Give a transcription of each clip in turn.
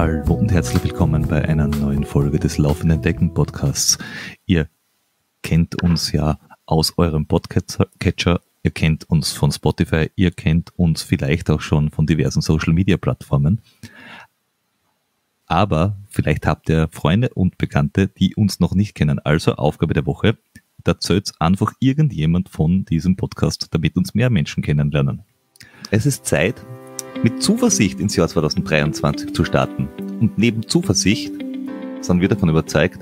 Hallo und herzlich willkommen bei einer neuen Folge des Laufenden Decken Podcasts. Ihr kennt uns ja aus eurem Podcatcher, ihr kennt uns von Spotify, ihr kennt uns vielleicht auch schon von diversen Social Media Plattformen. Aber vielleicht habt ihr Freunde und Bekannte, die uns noch nicht kennen. Also Aufgabe der Woche, da erzählt einfach irgendjemand von diesem Podcast, damit uns mehr Menschen kennenlernen. Es ist Zeit, mit Zuversicht ins Jahr 2023 zu starten. Und neben Zuversicht sind wir davon überzeugt,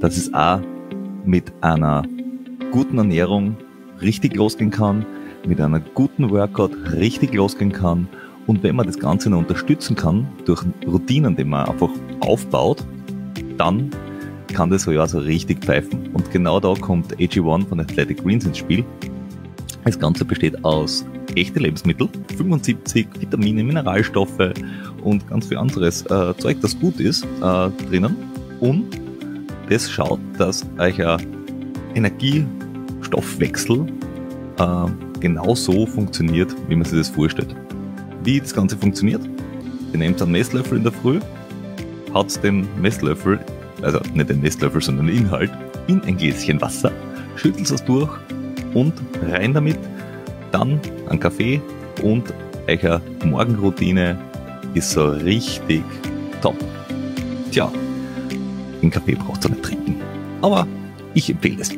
dass es auch mit einer guten Ernährung richtig losgehen kann, mit einem guten Workout richtig losgehen kann. Und wenn man das Ganze noch unterstützen kann durch Routinen, die man einfach aufbaut, dann kann das so ja so richtig pfeifen. Und genau da kommt AG1 von Athletic Greens ins Spiel. Das Ganze besteht aus echten Lebensmitteln, 75 Vitamine, Mineralstoffe und ganz viel anderes Zeug, das gut ist, drinnen. Und das schaut, dass euer Energiestoffwechsel genauso funktioniert, wie man sich das vorstellt. Wie das Ganze funktioniert: Ihr nehmt einen Messlöffel in der Früh, haut den Messlöffel, also nicht den Messlöffel, sondern den Inhalt, in ein Gläschen Wasser, schüttelt es durch und rein damit, dann einen Kaffee und eure Morgenroutine ist so richtig top. Tja, den Kaffee braucht ihr nicht trinken, aber ich empfehle es.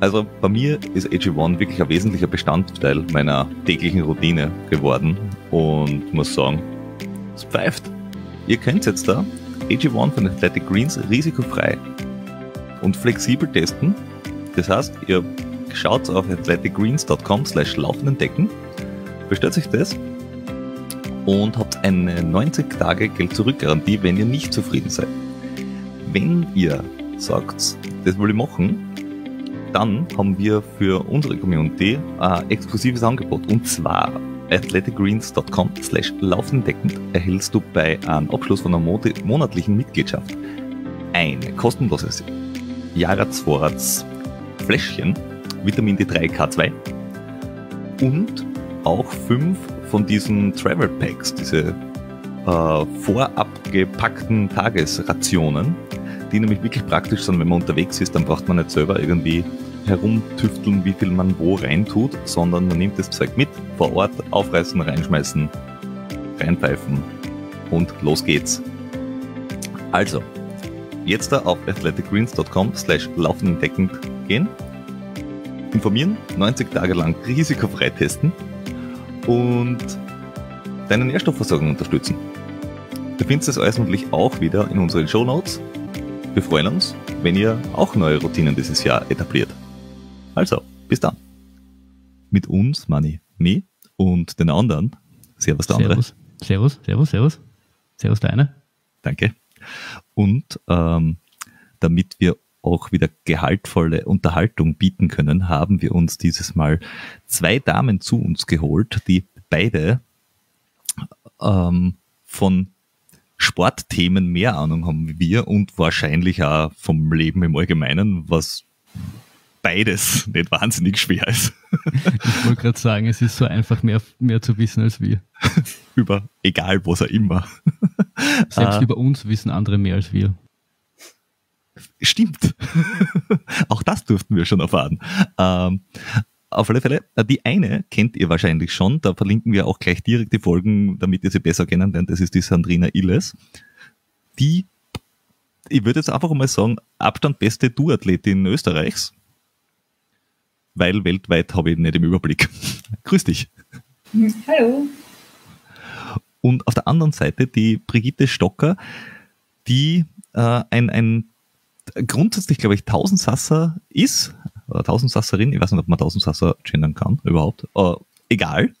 Also bei mir ist AG1 wirklich ein wesentlicher Bestandteil meiner täglichen Routine geworden und muss sagen, es pfeift. Ihr kennt es jetzt da, AG1 von Athletic Greens risikofrei und flexibel testen. Das heißt, ihr schaut auf athleticgreens.com/laufendendecken, bestellt euch das und habt eine 90 Tage Geld-Zurück-Garantie, wenn ihr nicht zufrieden seid. Wenn ihr sagt, das will ich machen, dann haben wir für unsere Community ein exklusives Angebot, und zwar athleticgreens.com/laufendendeckend erhältst du bei einem Abschluss von einer monatlichen Mitgliedschaft eine kostenloses Jahresvorrats Fläschchen Vitamin D3 K2 und auch 5 von diesen Travel Packs, diese vorab gepackten Tagesrationen, die nämlich wirklich praktisch sind, wenn man unterwegs ist, dann braucht man nicht selber irgendwie herumtüfteln, wie viel man wo reintut, sondern man nimmt das Zeug mit, vor Ort aufreißen, reinschmeißen, reinpfeifen und los geht's. Also, jetzt da auf athleticgreens.com/laufendendeckend gehen, informieren, 90 Tage lang risikofrei testen und deine Nährstoffversorgung unterstützen. Du findest das alles natürlich auch wieder in unseren Shownotes. Wir freuen uns, wenn ihr auch neue Routinen dieses Jahr etabliert. Also, bis dann. Mit uns, Mani, mir und den anderen. Servus, der andere. Servus, servus, servus. Servus, der eine. Danke. Und damit wir auch wieder gehaltvolle Unterhaltung bieten können, haben wir uns dieses Mal zwei Damen zu uns geholt, die beide von Sportthemen mehr Ahnung haben wie wir und wahrscheinlich auch vom Leben im Allgemeinen, was beides nicht wahnsinnig schwer ist. Ich wollte gerade sagen, es ist so einfach, mehr zu wissen als wir. Über egal was auch immer. Selbst über uns wissen andere mehr als wir. Stimmt. Auch das durften wir schon erfahren. Auf alle Fälle, die eine kennt ihr wahrscheinlich schon, da verlinken wir auch gleich direkt die Folgen, damit ihr sie besser kennenlernt. Das ist die Sandrina Illes, die, ich würde jetzt einfach mal sagen, Abstand beste Duathletin Österreichs, weil weltweit habe ich nicht im Überblick. Grüß dich. Hallo. Und auf der anderen Seite die Brigitte Stocker, die ein grundsätzlich, glaube ich, Tausendsasser ist, oder Tausendsasserin, ich weiß nicht, ob man Tausendsasser gendern kann, überhaupt, egal.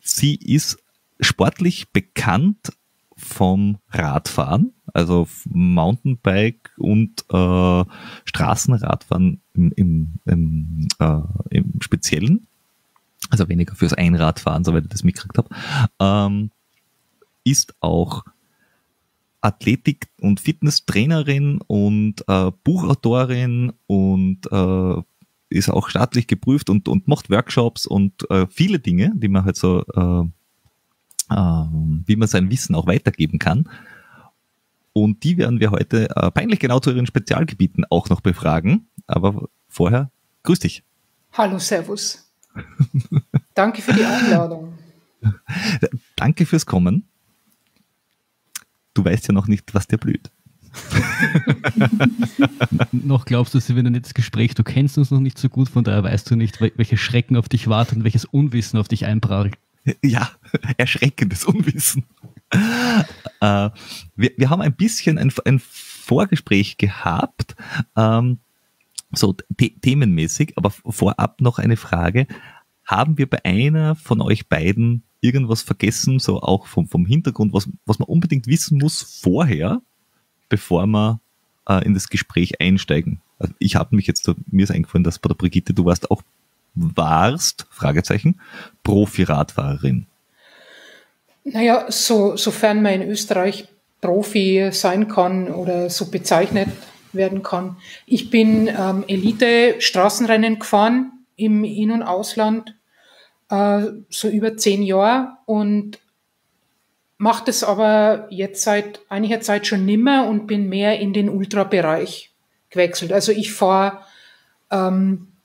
Sie ist sportlich bekannt vom Radfahren, also Mountainbike und Straßenradfahren im Speziellen, also weniger fürs Einradfahren, soweit ich das mitgekriegt habe, ist auch Athletik- und Fitnesstrainerin und Buchautorin und ist auch staatlich geprüft und macht Workshops und viele Dinge, die man halt so wie man sein Wissen auch weitergeben kann. Und die werden wir heute peinlich genau zu ihren Spezialgebieten auch noch befragen. Aber vorher, grüß dich. Hallo, servus. Danke für die Einladung. Danke fürs Kommen. Du weißt ja noch nicht, was dir blüht. Noch glaubst du, es ist wieder ein nettes Gespräch. Du kennst uns noch nicht so gut, von daher weißt du nicht, welche Schrecken auf dich warten und welches Unwissen auf dich einprallt. Ja, erschreckendes Unwissen. Wir haben ein bisschen ein Vorgespräch gehabt, so themenmäßig, aber vorab noch eine Frage. Haben wir bei einer von euch beiden irgendwas vergessen, so auch vom Hintergrund, was man unbedingt wissen muss vorher, bevor wir in das Gespräch einsteigen? Also ich habe mich jetzt, mir ist eingefallen, dass bei der Brigitte, du warst, Fragezeichen, Profi-Radfahrerin. Naja, sofern man in Österreich Profi sein kann oder so bezeichnet werden kann. Ich bin Elite-Straßenrennen gefahren im In- und Ausland, so über 10 Jahre, und mache das aber jetzt seit einiger Zeit schon nimmer und bin mehr in den Ultra-Bereich gewechselt. Also ich fahre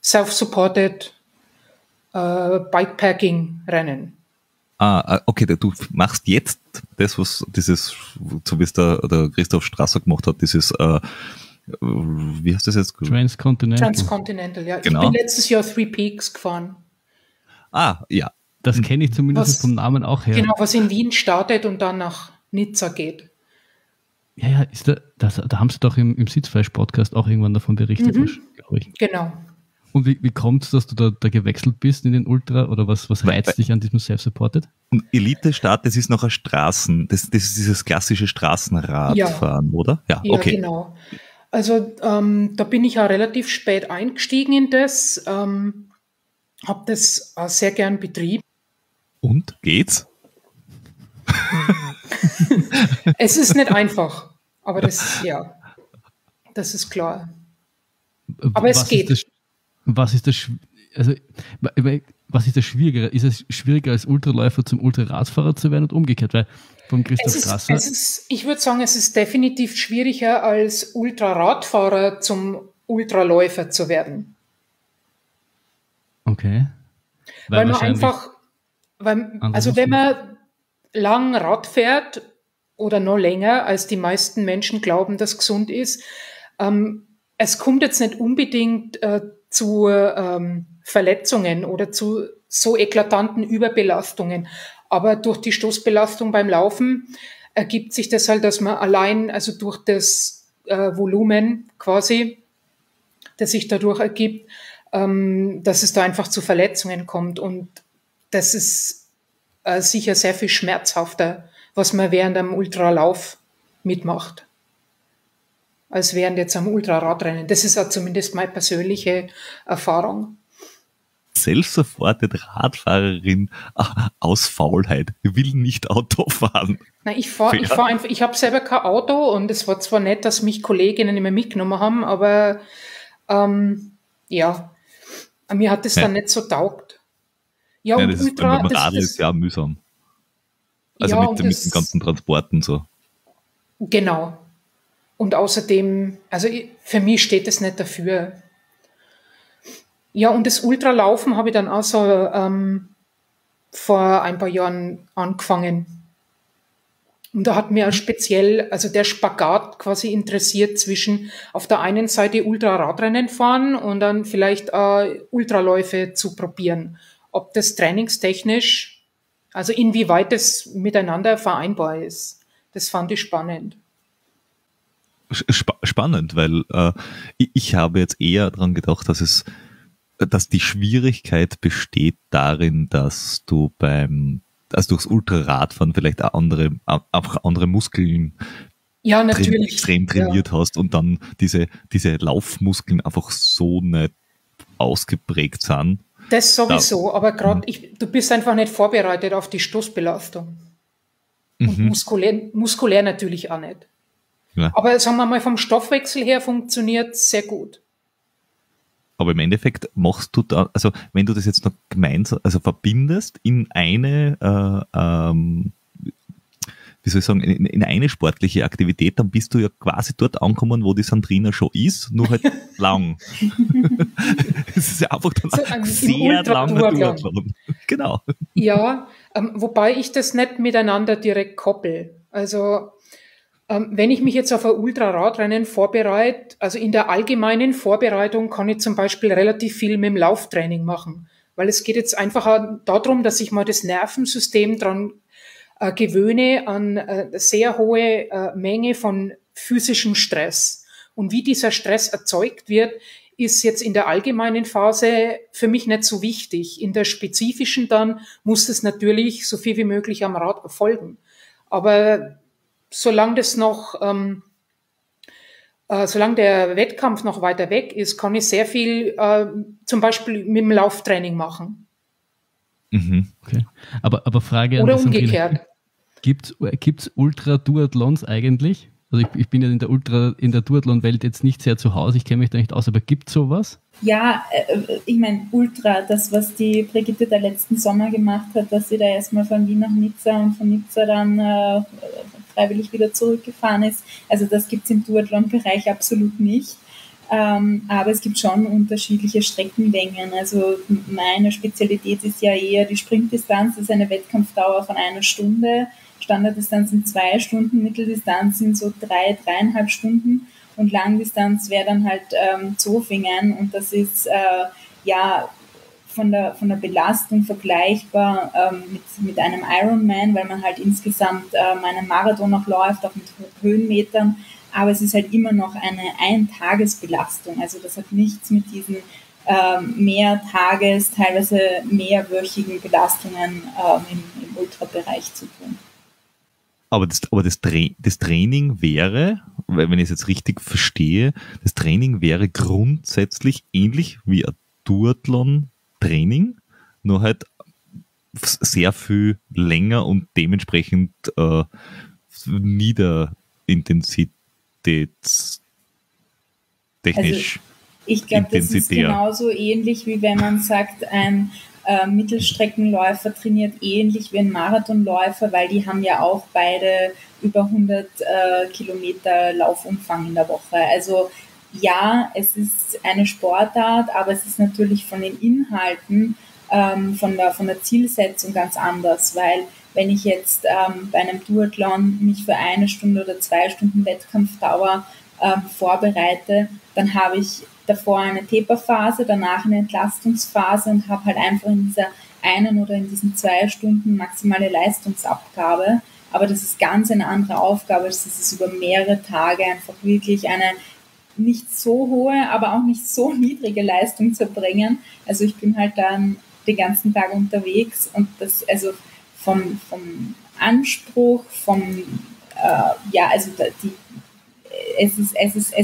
self-supported Bikepacking-Rennen. Ah, okay, du machst jetzt das, was dieses, so wie es der Christoph Strasser gemacht hat, dieses, wie heißt das jetzt? Transcontinental. Transcontinental, ja. Genau. Ich bin letztes Jahr Three Peaks gefahren. Ah, ja. Das kenne ich zumindest vom Namen auch her. Genau, was in Wien startet und dann nach Nizza geht. Ja, ja, ist da haben sie doch im Sitzfleisch-Podcast auch irgendwann davon berichtet. Mhm. Genau. Und wie kommt es, dass du da gewechselt bist in den Ultra, oder was reizt dich an diesem Self-Supported? Elite-Start, das ist noch ein das ist dieses klassische Straßenradfahren, ja. Oder? Ja, ja, okay. Genau. Also da bin ich ja relativ spät eingestiegen in das, habe das sehr gern betrieben. Und? Geht's? Es ist nicht einfach, aber das ist klar. Aber es geht. Was ist das Schwierigere? Ist es schwieriger, als Ultraläufer zum Ultraradfahrer zu werden und umgekehrt? Weil vom Christoph Strasser. Ich würde sagen, es ist definitiv schwieriger, als Ultraradfahrer zum Ultraläufer zu werden. Okay. Weil man einfach, wenn man lang Rad fährt oder noch länger, als die meisten Menschen glauben, dass gesund ist, es kommt jetzt nicht unbedingt zu Verletzungen oder zu so eklatanten Überbelastungen. Aber durch die Stoßbelastung beim Laufen ergibt sich das halt, dass man allein, also durch das Volumen quasi, das sich dadurch ergibt, dass es da einfach zu Verletzungen kommt. Und das ist sicher sehr viel schmerzhafter, was man während einem Ultralauf mitmacht, als während jetzt am Ultraradrennen. Das ist auch zumindest meine persönliche Erfahrung. Self-supported Radfahrerin aus Faulheit, will nicht Auto fahren. Nein, ich fahr einfach, ich habe selber kein Auto, und es war zwar nett, dass mich Kolleginnen immer mitgenommen haben, aber ja, mir hat es dann nicht so taugt. Ja, und das Ultra, ist, Radl ist ja mühsam. Also ja, mit den ganzen Transporten so. Genau. Und außerdem, also für mich steht es nicht dafür. Ja, und das Ultralaufen habe ich dann auch so vor ein paar Jahren angefangen. Und da hat mir speziell, also der Spagat quasi interessiert zwischen auf der einen Seite Ultraradrennen fahren und dann vielleicht Ultraläufe zu probieren. Ob das trainingstechnisch, also inwieweit das miteinander vereinbar ist. Das fand ich spannend. Spannend, weil ich habe jetzt eher daran gedacht, dass die Schwierigkeit besteht darin, dass du durchs Ultraradfahren vielleicht auch andere Muskeln, ja, natürlich, extrem trainiert, ja, hast, und dann diese Laufmuskeln einfach so nicht ausgeprägt sind. Das sowieso, aber gerade du bist einfach nicht vorbereitet auf die Stoßbelastung. Mhm. Und muskulär natürlich auch nicht. Ja. Aber sagen wir mal, vom Stoffwechsel her funktioniert es sehr gut. Aber im Endeffekt machst du da, also wenn du das jetzt noch gemeinsam, also verbindest in eine wie soll ich sagen, in eine sportliche Aktivität, dann bist du ja quasi dort angekommen, wo die Sandrina schon ist, nur halt lang. Es ist ja einfach dann so sehr langer Duathlon. Genau. Ja, wobei ich das nicht miteinander direkt koppel. Also wenn ich mich jetzt auf ein Ultraradrennen vorbereite, also in der allgemeinen Vorbereitung kann ich zum Beispiel relativ viel mit dem Lauftraining machen, weil es geht jetzt einfach darum, dass ich mal das Nervensystem dran gewöhne an sehr hohe Menge von physischem Stress. Und wie dieser Stress erzeugt wird, ist jetzt in der allgemeinen Phase für mich nicht so wichtig. In der spezifischen dann muss es natürlich so viel wie möglich am Rad erfolgen. Aber solange das noch, solange der Wettkampf noch weiter weg ist, kann ich sehr viel zum Beispiel mit dem Lauftraining machen. Mhm, okay. Aber Frage oder an die umgekehrt. Gibt's Ultra-Duathlons eigentlich? Also ich bin ja in der Duathlon-Welt jetzt nicht sehr zu Hause, ich kenne mich da nicht aus, aber gibt es sowas? Ja, ich meine Ultra, das was die Brigitte da letzten Sommer gemacht hat, dass sie da erstmal von Wien nach Nizza und von Nizza dann freiwillig wieder zurückgefahren ist, also das gibt es im Duathlon-Bereich absolut nicht. Aber es gibt schon unterschiedliche Streckenlängen, also meine Spezialität ist ja eher die Sprintdistanz, das ist eine Wettkampfdauer von 1 Stunde, Standarddistanz sind 2 Stunden, Mitteldistanz sind so 3, 3,5 Stunden und Langdistanz wäre dann halt Zofingen und das ist ja von der Belastung vergleichbar mit einem Ironman, weil man halt insgesamt einen Marathon noch läuft, auch mit Höhenmetern, aber es ist halt immer noch eine Eintagesbelastung, also das hat nichts mit diesen mehrtages-, teilweise mehrwöchigen Belastungen im Ultrabereich zu tun. Aber das Training wäre, wenn ich es jetzt richtig verstehe, das Training wäre grundsätzlich ähnlich wie ein Duathlon-Training, nur halt sehr viel länger und dementsprechend niederintensitätstechnisch. Also ich glaube, das ist genauso ähnlich, wie wenn man sagt, ein Mittelstreckenläufer trainiert ähnlich wie ein Marathonläufer, weil die haben ja auch beide über 100 Kilometer Laufumfang in der Woche. Also ja, es ist eine Sportart, aber es ist natürlich von den Inhalten, von der Zielsetzung ganz anders, weil wenn ich jetzt bei einem Duathlon mich für 1 Stunde oder 2 Stunden Wettkampfdauer vorbereite, dann habe ich davor eine Taper-Phase, danach eine Entlastungsphase und habe halt einfach in dieser einen oder in diesen 2 Stunden maximale Leistungsabgabe. Aber das ist ganz eine andere Aufgabe, das ist über mehrere Tage einfach wirklich eine nicht so hohe, aber auch nicht so niedrige Leistung zu bringen. Also ich bin halt dann den ganzen Tag unterwegs und das, also vom Anspruch, es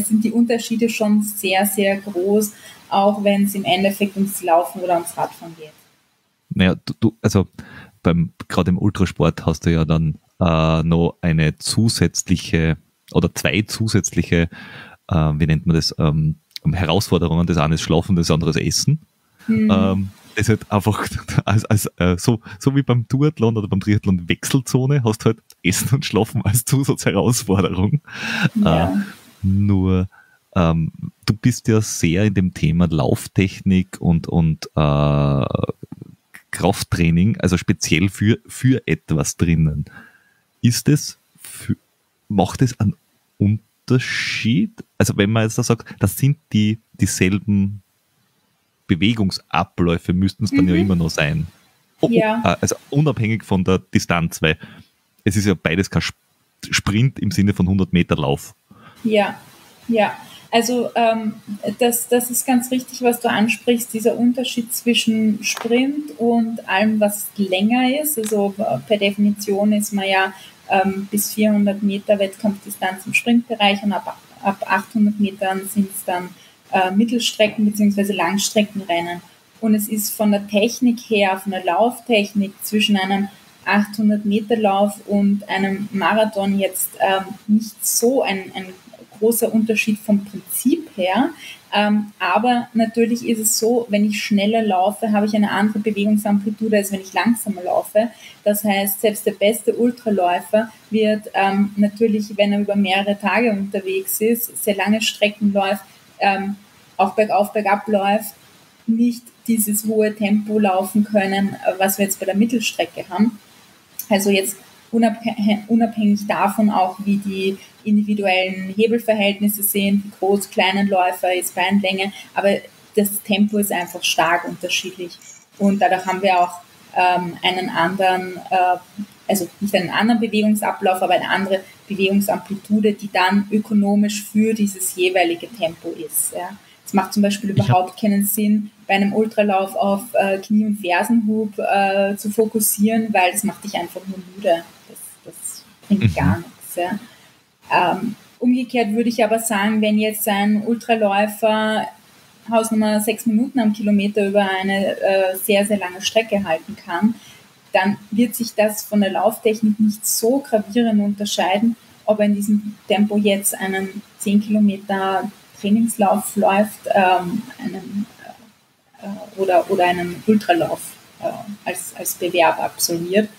sind die Unterschiede schon sehr, sehr groß, auch wenn es im Endeffekt ums Laufen oder ums Radfahren geht. Naja, also gerade im Ultrasport hast du ja dann noch eine zusätzliche oder 2 zusätzliche, wie nennt man das, Herausforderungen. Das eine ist Schlafen, das andere ist Essen. Mhm. Das ist halt einfach so wie beim Duathlon oder beim Triathlon Wechselzone, hast du halt Essen und Schlafen als Zusatzherausforderung. Ja. Du bist ja sehr in dem Thema Lauftechnik und Krafttraining, also speziell für etwas drinnen. Ist das, macht es einen Unterschied? Also wenn man jetzt da sagt, das sind dieselben Bewegungsabläufe, müssten es dann ja immer noch sein. Ja. Also unabhängig von der Distanz, weil es ist ja beides kein Sprint im Sinne von 100 Meter Lauf. Ja, ja. Also das ist ganz richtig, was du ansprichst, dieser Unterschied zwischen Sprint und allem, was länger ist. Also per Definition ist man ja bis 400 Meter Wettkampfdistanz im Sprintbereich und ab 800 Metern sind es dann Mittelstrecken- bzw. Langstreckenrennen. Und es ist von der Technik her, von der Lauftechnik zwischen einem 800-Meter-Lauf und einem Marathon jetzt nicht so ein großer Unterschied vom Prinzip her. Aber natürlich ist es so, wenn ich schneller laufe, habe ich eine andere Bewegungsamplitude, als wenn ich langsamer laufe. Das heißt, selbst der beste Ultraläufer wird natürlich, wenn er über mehrere Tage unterwegs ist, sehr lange Strecken läuft, auch bergauf, bergab läuft, nicht dieses hohe Tempo laufen können, was wir jetzt bei der Mittelstrecke haben. Also jetzt unabhängig davon auch, wie die individuellen Hebelverhältnisse sind, wie groß, kleinen Läufer ist, Beinlänge, aber das Tempo ist einfach stark unterschiedlich. Und dadurch haben wir auch einen anderen, also nicht einen anderen Bewegungsablauf, aber eine andere Bewegungsamplitude, die dann ökonomisch für dieses jeweilige Tempo ist. Ja. Es macht zum Beispiel überhaupt keinen Sinn, bei einem Ultralauf auf Knie- und Fersenhub zu fokussieren, weil das macht dich einfach nur müde. Das bringt gar nichts. Ja. Umgekehrt würde ich aber sagen, wenn jetzt ein Ultraläufer Hausnummer 6 Minuten am Kilometer über eine sehr, sehr lange Strecke halten kann, dann wird sich das von der Lauftechnik nicht so gravierend unterscheiden, ob er in diesem Tempo jetzt einen 10 Kilometer Trainingslauf läuft, oder einen Ultralauf als Bewerb absolviert.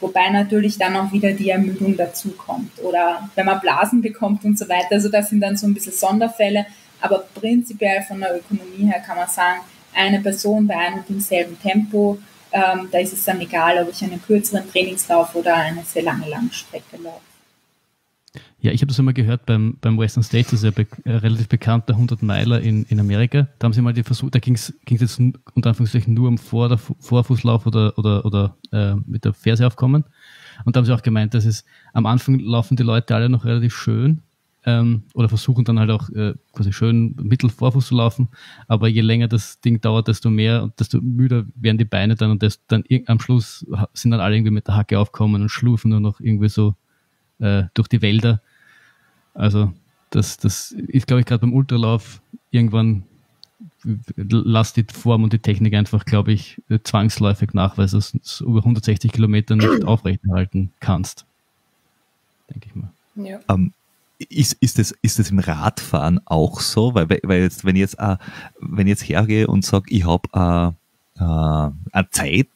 Wobei natürlich dann auch wieder die Ermüdung dazukommt. Oder wenn man Blasen bekommt und so weiter. Also das sind dann so ein bisschen Sonderfälle. Aber prinzipiell von der Ökonomie her kann man sagen, eine Person bei einem und demselben Tempo, da ist es dann egal, ob ich einen kürzeren Trainingslauf oder eine sehr lange Strecke laufe. Ja, ich habe das immer gehört beim Western States, das ist ja relativ bekannt, der 100-Meiler in Amerika. Da haben sie mal die Versuche, da ging es jetzt unter Anführungszeichen nur um Vorfußlauf oder mit der Ferse aufkommen. Und da haben sie auch gemeint, dass es am Anfang laufen die Leute alle noch relativ schön oder versuchen dann halt auch quasi schön Mittelvorfuß zu laufen. Aber je länger das Ding dauert, desto mehr und desto müder werden die Beine dann und dann am Schluss sind dann alle irgendwie mit der Hacke aufgekommen und schlurfen nur noch irgendwie so durch die Wälder. Also das ist, glaube ich, gerade beim Ultralauf irgendwann lasst die Form und die Technik einfach, glaube ich, zwangsläufig nach, weil du es über 160 Kilometer nicht aufrechterhalten kannst. Denke ich mal. Ja. Ist das im Radfahren auch so? Weil jetzt, wenn ich jetzt hergehe und sage, ich habe eine Zeit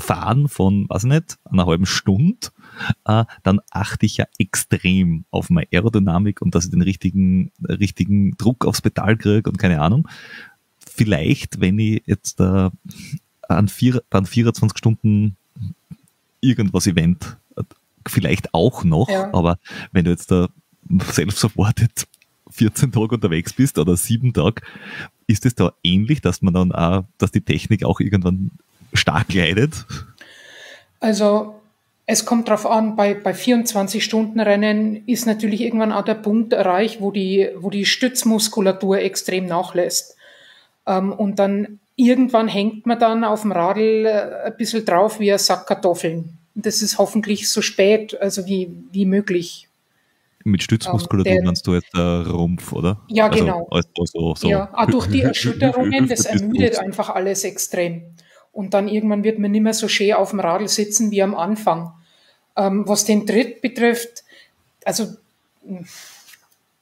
fahren von, weiß nicht, einer halben Stunde, dann achte ich ja extrem auf meine Aerodynamik und dass ich den richtigen Druck aufs Pedal kriege und keine Ahnung. Vielleicht, wenn ich jetzt an 24 Stunden irgendwas Event, vielleicht auch noch, ja. Aber wenn du jetzt da self-supported 14 Tage unterwegs bist oder 7 Tage, ist es da ähnlich, dass man dann auch, dass die Technik auch irgendwann stark leidet? Also es kommt darauf an, bei 24-Stunden-Rennen ist natürlich irgendwann auch der Punkt erreicht, wo die Stützmuskulatur extrem nachlässt. Und dann irgendwann hängt man dann auf dem Radl ein bisschen drauf wie ein Sack Kartoffeln. Das ist hoffentlich so spät, also wie möglich. Mit Stützmuskulatur meinst du jetzt Rumpf, oder? Ja, also, genau. Also, ja, durch die Erschütterungen, das ermüdet einfach alles extrem. Und dann irgendwann wird man nicht mehr so schön auf dem Radl sitzen wie am Anfang. Was den Tritt betrifft, also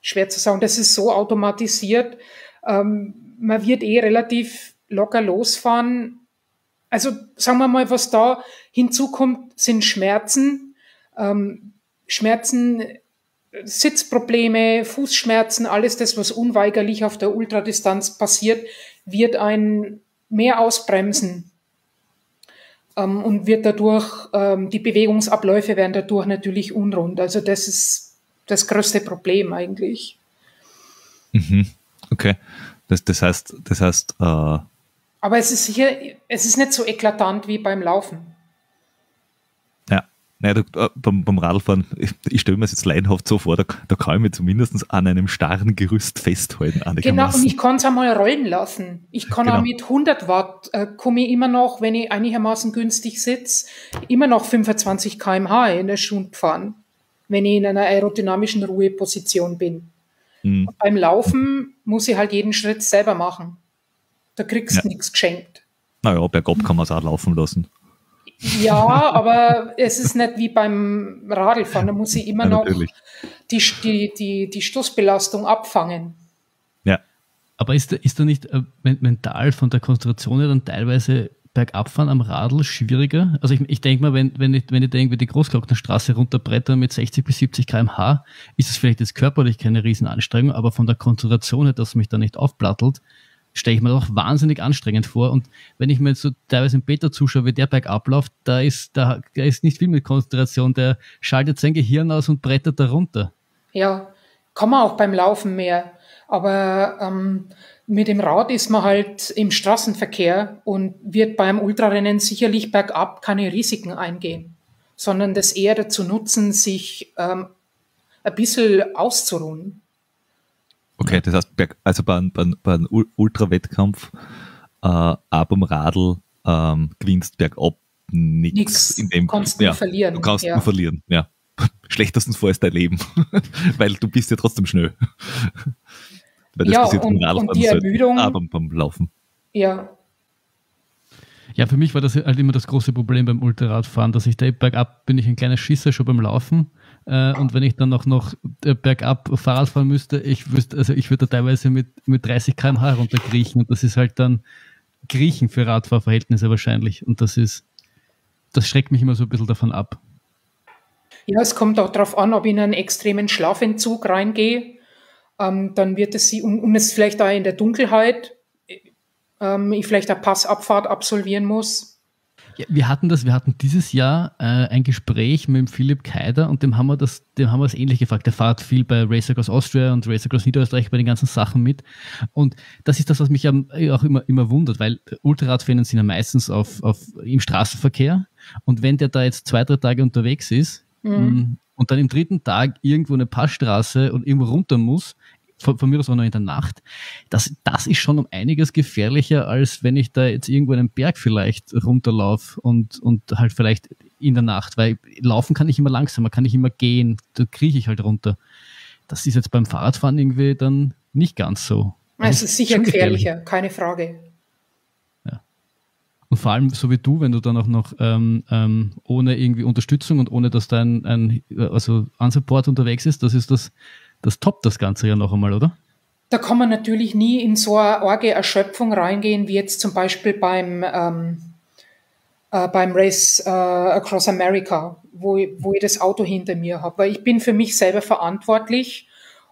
schwer zu sagen, das ist so automatisiert. Man wird relativ locker losfahren. Also sagen wir mal, was da hinzukommt, sind Schmerzen. Schmerzen, Sitzprobleme, Fußschmerzen, alles das, was unweigerlich auf der Ultradistanz passiert, wird ein mehr ausbremsen. Und wird dadurch, die Bewegungsabläufe werden dadurch natürlich unrund. Also das ist das größte Problem eigentlich. Mhm. Okay. Das heißt aber es ist nicht so eklatant wie beim Laufen. Ja, naja, beim Radfahren, ich stelle mir das jetzt laienhaft so vor, da kann ich mich zumindest an einem starren Gerüst festhalten. Genau, und ich kann es einmal rollen lassen. Ich kann auch mit 100 Watt, komme ich immer noch, wenn ich einigermaßen günstig sitze, immer noch 25 km/h in der Stunde fahren, wenn ich in einer aerodynamischen Ruheposition bin. Mhm. Und beim Laufen muss ich halt jeden Schritt selber machen. Da kriegst du nichts geschenkt. Naja, bergab kann man es auch laufen lassen. Ja, aber es ist nicht wie beim Radlfahren, da muss ich immer noch die Stoßbelastung abfangen. Ja, aber ist da nicht mental von der Konzentration her dann teilweise Bergabfahren am Radl schwieriger? Also ich denke mal, wenn ich da irgendwie die Großglocknerstraße runterbretter mit 60 bis 70 km/h, ist es vielleicht jetzt körperlich keine Riesenanstrengung, aber von der Konzentration her, dass es mich da nicht aufplattelt, stelle ich mir doch wahnsinnig anstrengend vor. Und wenn ich mir jetzt so teilweise im Beta zuschaue, wie der bergab läuft, da ist nicht viel mit Konzentration, der schaltet sein Gehirn aus und brettert da runter. Ja, kann man auch beim Laufen mehr. Aber mit dem Rad ist man halt im Straßenverkehr und wird beim Ultrarennen sicherlich bergab keine Risiken eingehen, sondern das eher dazu nutzen, sich ein bisschen auszuruhen. Okay, das heißt, also bei einem Ultra-Wettkampf ab am Radl gewinnst bergab nichts. Du kannst nur verlieren. Du kannst nur verlieren, ja. Schlechtestenfalls dein Leben, weil du bist ja trotzdem schnell. Weil das passiert beim Radfahren und die Ermüdung, aber beim Laufen. Ja. Ja, für mich war das halt immer das große Problem beim Ultraradfahren, dass ich da bergab bin, ich ein kleiner Schisser schon beim Laufen. Und wenn ich dann auch noch bergab Fahrrad fahren müsste, ich würde da teilweise mit 30 km/h runterkriechen. Und das ist halt dann Kriechen für Radfahrverhältnisse wahrscheinlich. Und das schreckt mich immer so ein bisschen davon ab. Ja, es kommt auch darauf an, ob ich in einen extremen Schlafentzug reingehe. Dann wird es sie, und es vielleicht auch in der Dunkelheit, ich vielleicht eine Passabfahrt absolvieren muss. Ja, wir hatten dieses Jahr ein Gespräch mit dem Philipp Keider und dem haben wir das ähnlich gefragt. Der fährt viel bei Race Across Austria und Race Across Niederösterreich bei den ganzen Sachen mit. Und das ist das, was mich auch immer wundert, weil Ultraradfahrer sind ja meistens im Straßenverkehr. Und wenn der da jetzt 2, 3 Tage unterwegs ist und dann im 3. Tag irgendwo eine Passstraße und irgendwo runter muss, von mir aus auch noch in der Nacht, das ist schon um einiges gefährlicher, als wenn ich da jetzt irgendwo einen Berg vielleicht runterlaufe und halt vielleicht in der Nacht, weil laufen kann ich immer langsamer, kann ich immer gehen, da krieche ich halt runter. Das ist jetzt beim Fahrradfahren irgendwie dann nicht ganz so. Es ist sicher gefährlicher, keine Frage. Ja. Und vor allem so wie du, wenn du dann auch noch ohne irgendwie Unterstützung und ohne, dass da ein Unsupport unterwegs ist, das toppt das Ganze ja noch einmal, oder? Da kann man natürlich nie in so eine arge Erschöpfung reingehen, wie jetzt zum Beispiel beim Race Across America, wo ich das Auto hinter mir habe. Weil ich bin für mich selber verantwortlich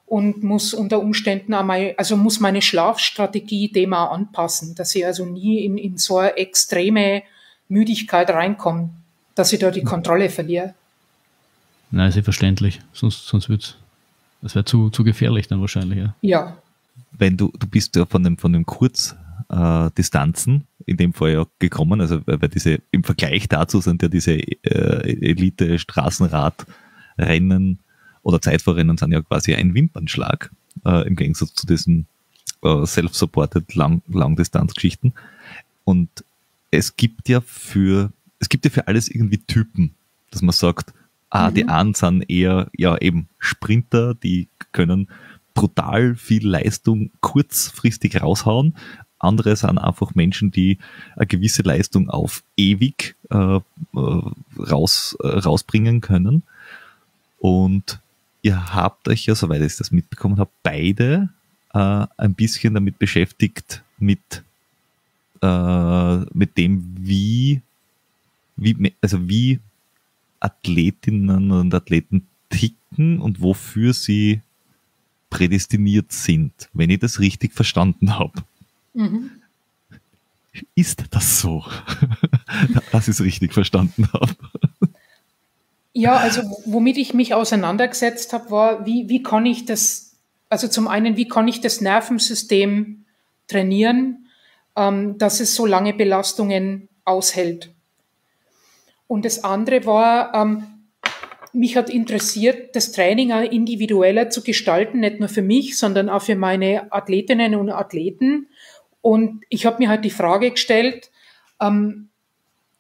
und muss unter Umständen muss meine Schlafstrategie dem auch anpassen, dass ich also nie in so eine extreme Müdigkeit reinkomme, dass ich da die Kontrolle verliere. Nein, ist ja verständlich. Sonst wird es... Das wäre zu gefährlich dann wahrscheinlich, ja. Ja. Wenn du bist ja von den Kurzdistanzen in dem Fall ja gekommen, also weil diese im Vergleich dazu sind ja diese Elite-Straßenradrennen oder Zeitfahrrennen sind ja quasi ein Wimpernschlag, im Gegensatz zu diesen self-supported Langdistanz-Geschichten. Und es gibt ja für alles irgendwie Typen, dass man sagt, die einen sind eher, ja eben Sprinter, die können brutal viel Leistung kurzfristig raushauen. Andere sind einfach Menschen, die eine gewisse Leistung auf ewig rausbringen können. Und ihr habt euch ja, soweit ich das mitbekommen habe, beide ein bisschen damit beschäftigt, mit dem, wie Athletinnen und Athleten ticken und wofür sie prädestiniert sind, wenn ich das richtig verstanden habe. Mhm. Ist das so, dass ich es richtig verstanden habe? Ja, also womit ich mich auseinandergesetzt habe, war, wie kann ich das, also zum einen, wie kann ich das Nervensystem trainieren, dass es so lange Belastungen aushält? Und das andere war, mich hat interessiert, das Training individueller zu gestalten, nicht nur für mich, sondern auch für meine Athletinnen und Athleten. Und ich habe mir halt die Frage gestellt,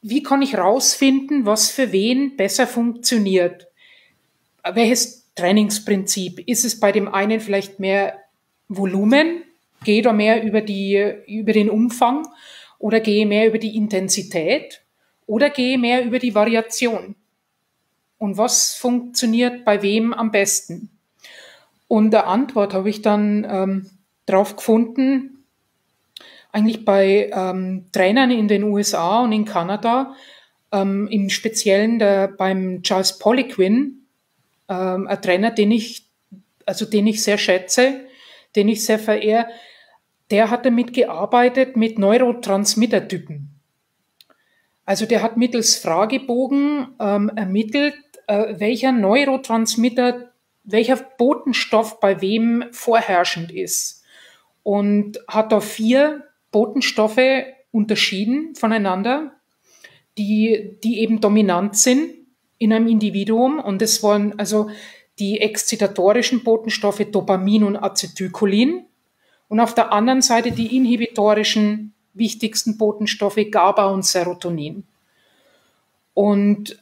wie kann ich rausfinden, was für wen besser funktioniert? Welches Trainingsprinzip? Ist es bei dem einen vielleicht mehr Volumen? Gehe ich da mehr über den Umfang oder gehe ich mehr über die Intensität? Oder gehe mehr über die Variation. Und was funktioniert bei wem am besten? Und eine Antwort habe ich dann drauf gefunden, eigentlich bei Trainern in den USA und in Kanada, im Speziellen beim Charles Poliquin, ein Trainer, den ich sehr schätze, den ich sehr verehre. Der hat damit gearbeitet mit Neurotransmittertypen. Also der hat mittels Fragebogen ermittelt, welcher Botenstoff bei wem vorherrschend ist, und hat da 4 Botenstoffe unterschieden voneinander, die eben dominant sind in einem Individuum, und das waren also die exzitatorischen Botenstoffe Dopamin und Acetylcholin und auf der anderen Seite die inhibitorischen wichtigsten Botenstoffe GABA und Serotonin. Und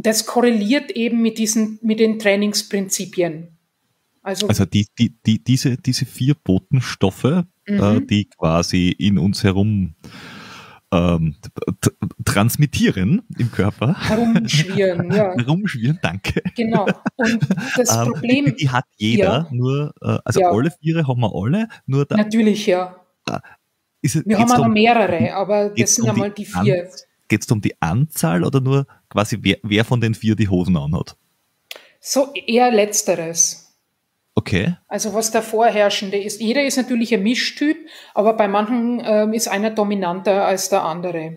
das korreliert eben mit den Trainingsprinzipien. Also diese 4 Botenstoffe, die quasi in uns herum transmittieren im Körper. Herumschwirren, ja. Herumschwirren, danke. Genau. Und das Problem... Die hat jeder, ja. Alle 4 haben wir alle. Nur da, natürlich, ja. Wir haben noch mehrere, aber das sind einmal die 4. Geht es um die Anzahl oder nur quasi wer von den 4 die Hosen anhat? So eher Letzteres. Okay. Also was der Vorherrschende ist. Jeder ist natürlich ein Mischtyp, aber bei manchen ist einer dominanter als der andere.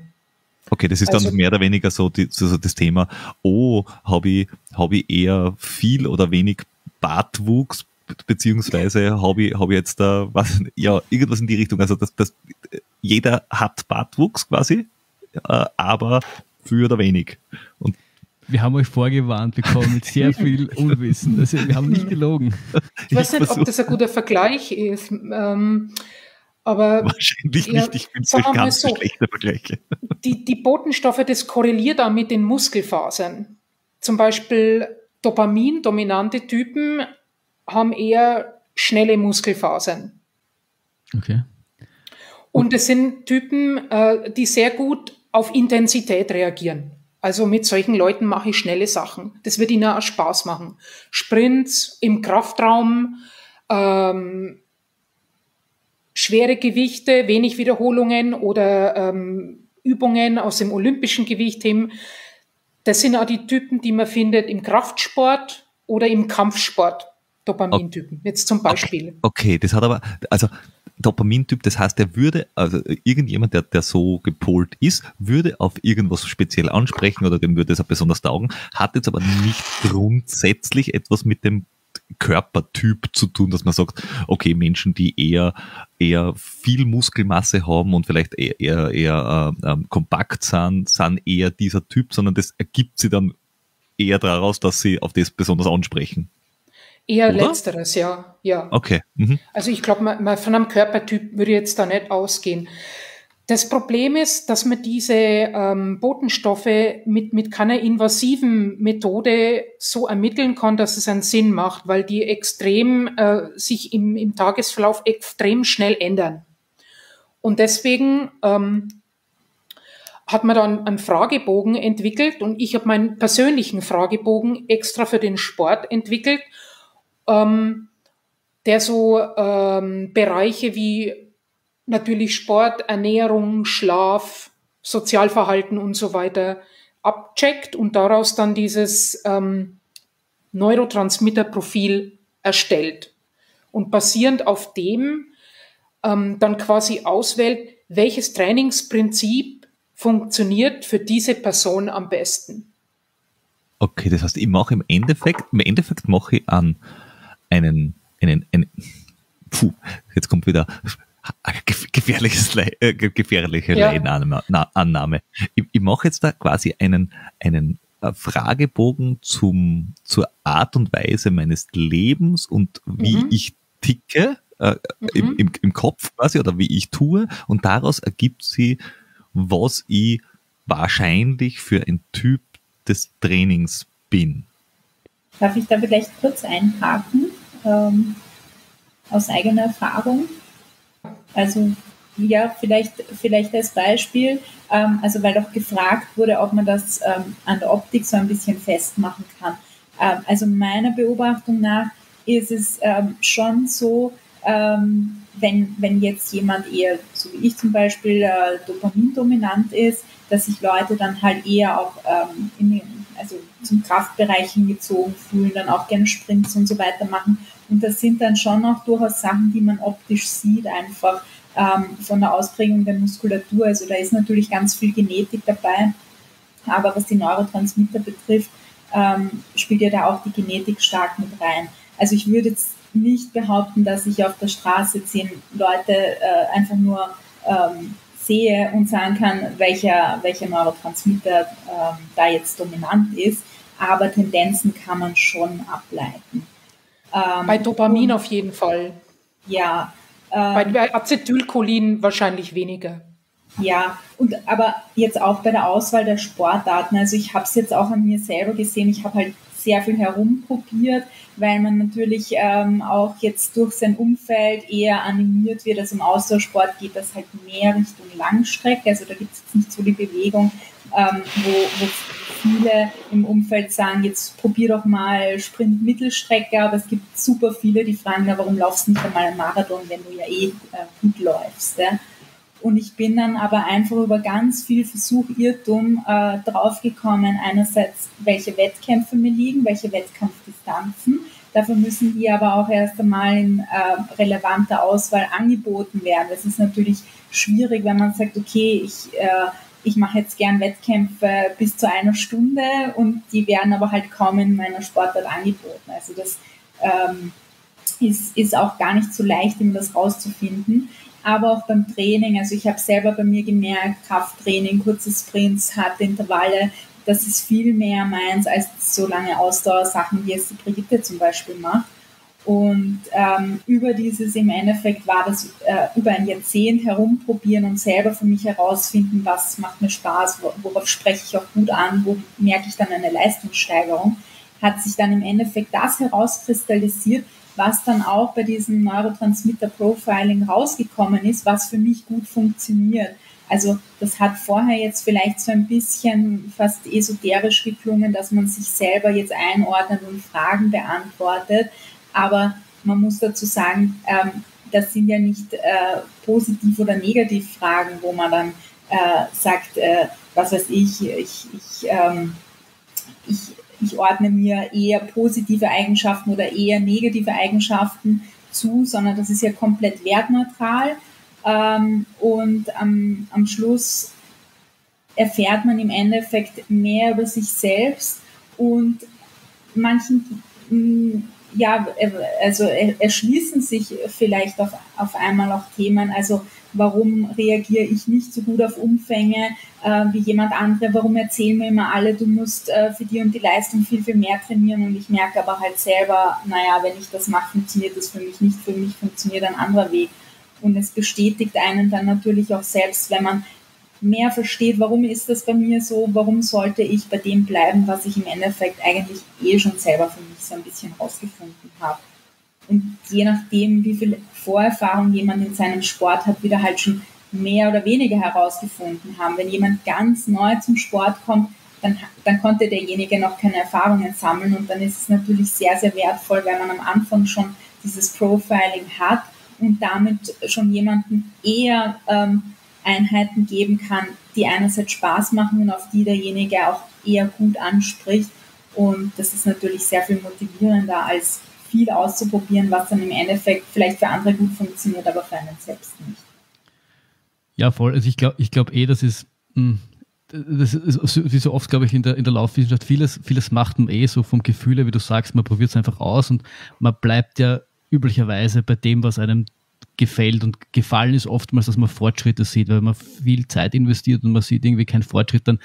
Okay, das ist also dann mehr oder weniger so, so das Thema, habe ich eher viel oder wenig Bartwuchs, beziehungsweise habe ich jetzt da irgendwas in die Richtung, also dass jeder hat Bartwuchs quasi, aber viel oder wenig. Und wir haben euch vorgewarnt bekommen mit sehr viel Unwissen, also wir haben nicht gelogen. Ich weiß nicht, ob das ein guter Vergleich ist, aber wahrscheinlich nicht, ich bin so ganz schlechter Vergleich. Die Botenstoffe, das korreliert auch mit den Muskelfasern. Zum Beispiel Dopamin, dominante Typen, haben eher schnelle Muskelfasern. Okay. Und es sind Typen, die sehr gut auf Intensität reagieren. Also mit solchen Leuten mache ich schnelle Sachen. Das wird ihnen auch Spaß machen. Sprints im Kraftraum, schwere Gewichte, wenig Wiederholungen oder Übungen aus dem olympischen Gewicht hin. Das sind auch die Typen, die man findet im Kraftsport oder im Kampfsport. Dopamintypen, jetzt zum Beispiel. Okay, das hat aber, also Dopamintyp, das heißt, irgendjemand, der so gepolt ist, würde auf irgendwas speziell ansprechen oder dem würde es auch besonders taugen, hat jetzt aber nicht grundsätzlich etwas mit dem Körpertyp zu tun, dass man sagt, okay, Menschen, die eher viel Muskelmasse haben und vielleicht eher kompakt sind eher dieser Typ, sondern das ergibt sie dann eher daraus, dass sie auf das besonders ansprechen. Eher oder? Letzteres, ja. Ja. Okay. Mhm. Also ich glaube, man von einem Körpertyp würde jetzt da nicht ausgehen. Das Problem ist, dass man diese Botenstoffe mit keiner invasiven Methode so ermitteln kann, dass es einen Sinn macht, weil die sich im Tagesverlauf extrem schnell ändern. Und deswegen hat man dann einen Fragebogen entwickelt, und ich habe meinen persönlichen Fragebogen extra für den Sport entwickelt, der so Bereiche wie natürlich Sport, Ernährung, Schlaf, Sozialverhalten und so weiter abcheckt und daraus dann dieses Neurotransmitterprofil erstellt und basierend auf dem dann quasi auswählt, welches Trainingsprinzip funktioniert für diese Person am besten. Okay, das heißt, ich mache im Endeffekt mache ich an jetzt kommt wieder gefährliche ja. Laienannahme. Ich mache jetzt da quasi einen Fragebogen zur Art und Weise meines Lebens und wie ich ticke im Kopf quasi oder wie ich tue, und daraus ergibt sie, was ich wahrscheinlich für ein Typ des Trainings bin. Darf ich da vielleicht kurz einhaken? Aus eigener Erfahrung. Also Ja, vielleicht als Beispiel, also weil auch gefragt wurde, ob man das an der Optik so ein bisschen festmachen kann. Also meiner Beobachtung nach ist es schon so, wenn jetzt jemand eher, so wie ich zum Beispiel, dopamindominant ist, dass sich Leute dann halt eher auch zum Kraftbereich hingezogen fühlen, dann auch gerne Sprints und so weiter machen. Und das sind dann schon auch durchaus Sachen, die man optisch sieht, einfach von der Ausprägung der Muskulatur. Also da ist natürlich ganz viel Genetik dabei. Aber was die Neurotransmitter betrifft, spielt ja da auch die Genetik stark mit rein. Also ich würde jetzt nicht behaupten, dass ich auf der Straße 10 Leute einfach nur sehe und sagen kann, welcher Neurotransmitter da jetzt dominant ist. Aber Tendenzen kann man schon ableiten. Bei Dopamin auf jeden Fall. Ja. Bei Acetylcholin wahrscheinlich weniger. Ja, aber jetzt auch bei der Auswahl der Sportarten. Also ich habe es jetzt auch an mir selber gesehen. Ich habe halt sehr viel herumprobiert, weil man natürlich auch jetzt durch sein Umfeld eher animiert wird. Also im Ausdauersport geht das halt mehr Richtung Langstrecke. Also da gibt es jetzt nicht so die Bewegung, wo viele im Umfeld sagen, jetzt probier doch mal Sprint-Mittelstrecke. Aber es gibt super viele, die fragen, na, warum laufst du nicht einmal einen Marathon, wenn du ja gut läufst. Ja? Und ich bin dann aber einfach über ganz viel Versuch, Irrtum draufgekommen, einerseits, welche Wettkämpfe mir liegen, welche Wettkampfdistanzen. Dafür müssen die aber auch erst einmal in relevanter Auswahl angeboten werden. Das ist natürlich schwierig, wenn man sagt, okay, ich mache jetzt gern Wettkämpfe bis zu 1 Stunde und die werden aber halt kaum in meiner Sportart angeboten. Also das ist auch gar nicht so leicht, um das rauszufinden. Aber auch beim Training, also ich habe selber bei mir gemerkt, Krafttraining, kurze Sprints, harte Intervalle, das ist viel mehr meins als so lange Ausdauersachen, wie es die Brigitte zum Beispiel macht. Und über dieses, im Endeffekt war das über ein Jahrzehnt herumprobieren und selber für mich herausfinden, was macht mir Spaß, worauf spreche ich auch gut an, wo merke ich dann eine Leistungssteigerung, hat sich dann im Endeffekt das herauskristallisiert, was dann auch bei diesem Neurotransmitter-Profiling rausgekommen ist, was für mich gut funktioniert. Also das hat vorher jetzt vielleicht so ein bisschen fast esoterisch geklungen, dass man sich selber jetzt einordnet und Fragen beantwortet. Aber man muss dazu sagen, das sind ja nicht positiv oder negativ Fragen, wo man dann sagt, was weiß ich, ich ordne mir eher positive Eigenschaften oder eher negative Eigenschaften zu, sondern das ist ja komplett wertneutral. Und am Schluss erfährt man im Endeffekt mehr über sich selbst und manchen erschließen sich vielleicht auf einmal auch Themen, also warum reagiere ich nicht so gut auf Umfänge wie jemand andere, warum erzählen mir immer alle, du musst für die und die Leistung viel, viel mehr trainieren und ich merke aber halt selber, naja, wenn ich das mache, funktioniert das für mich nicht, für mich funktioniert ein anderer Weg. Und es bestätigt einen dann natürlich auch selbst, wenn man mehr versteht, warum ist das bei mir so, warum sollte ich bei dem bleiben, was ich im Endeffekt eigentlich eh schon selber für mich so ein bisschen rausgefunden habe. Und je nachdem, wie viel Vorerfahrung jemand in seinem Sport hat, wird er halt schon mehr oder weniger herausgefunden haben. Wenn jemand ganz neu zum Sport kommt, dann konnte derjenige noch keine Erfahrungen sammeln und dann ist es natürlich sehr, sehr wertvoll, weil man am Anfang schon dieses Profiling hat und damit schon jemanden eher Einheiten geben kann, die einerseits Spaß machen und auf die derjenige auch eher gut anspricht. Und das ist natürlich sehr viel motivierender, als viel auszuprobieren, was dann im Endeffekt vielleicht für andere gut funktioniert, aber für einen selbst nicht. Ja, voll. Also ich glaube das ist, wie so oft, glaube ich, in der Laufwissenschaft, vieles macht man so vom Gefühl her, wie du sagst, man probiert es einfach aus und man bleibt ja üblicherweise bei dem, was einem gefällt, und gefallen ist oftmals, dass man Fortschritte sieht, weil man viel Zeit investiert und man sieht irgendwie keinen Fortschritt, dann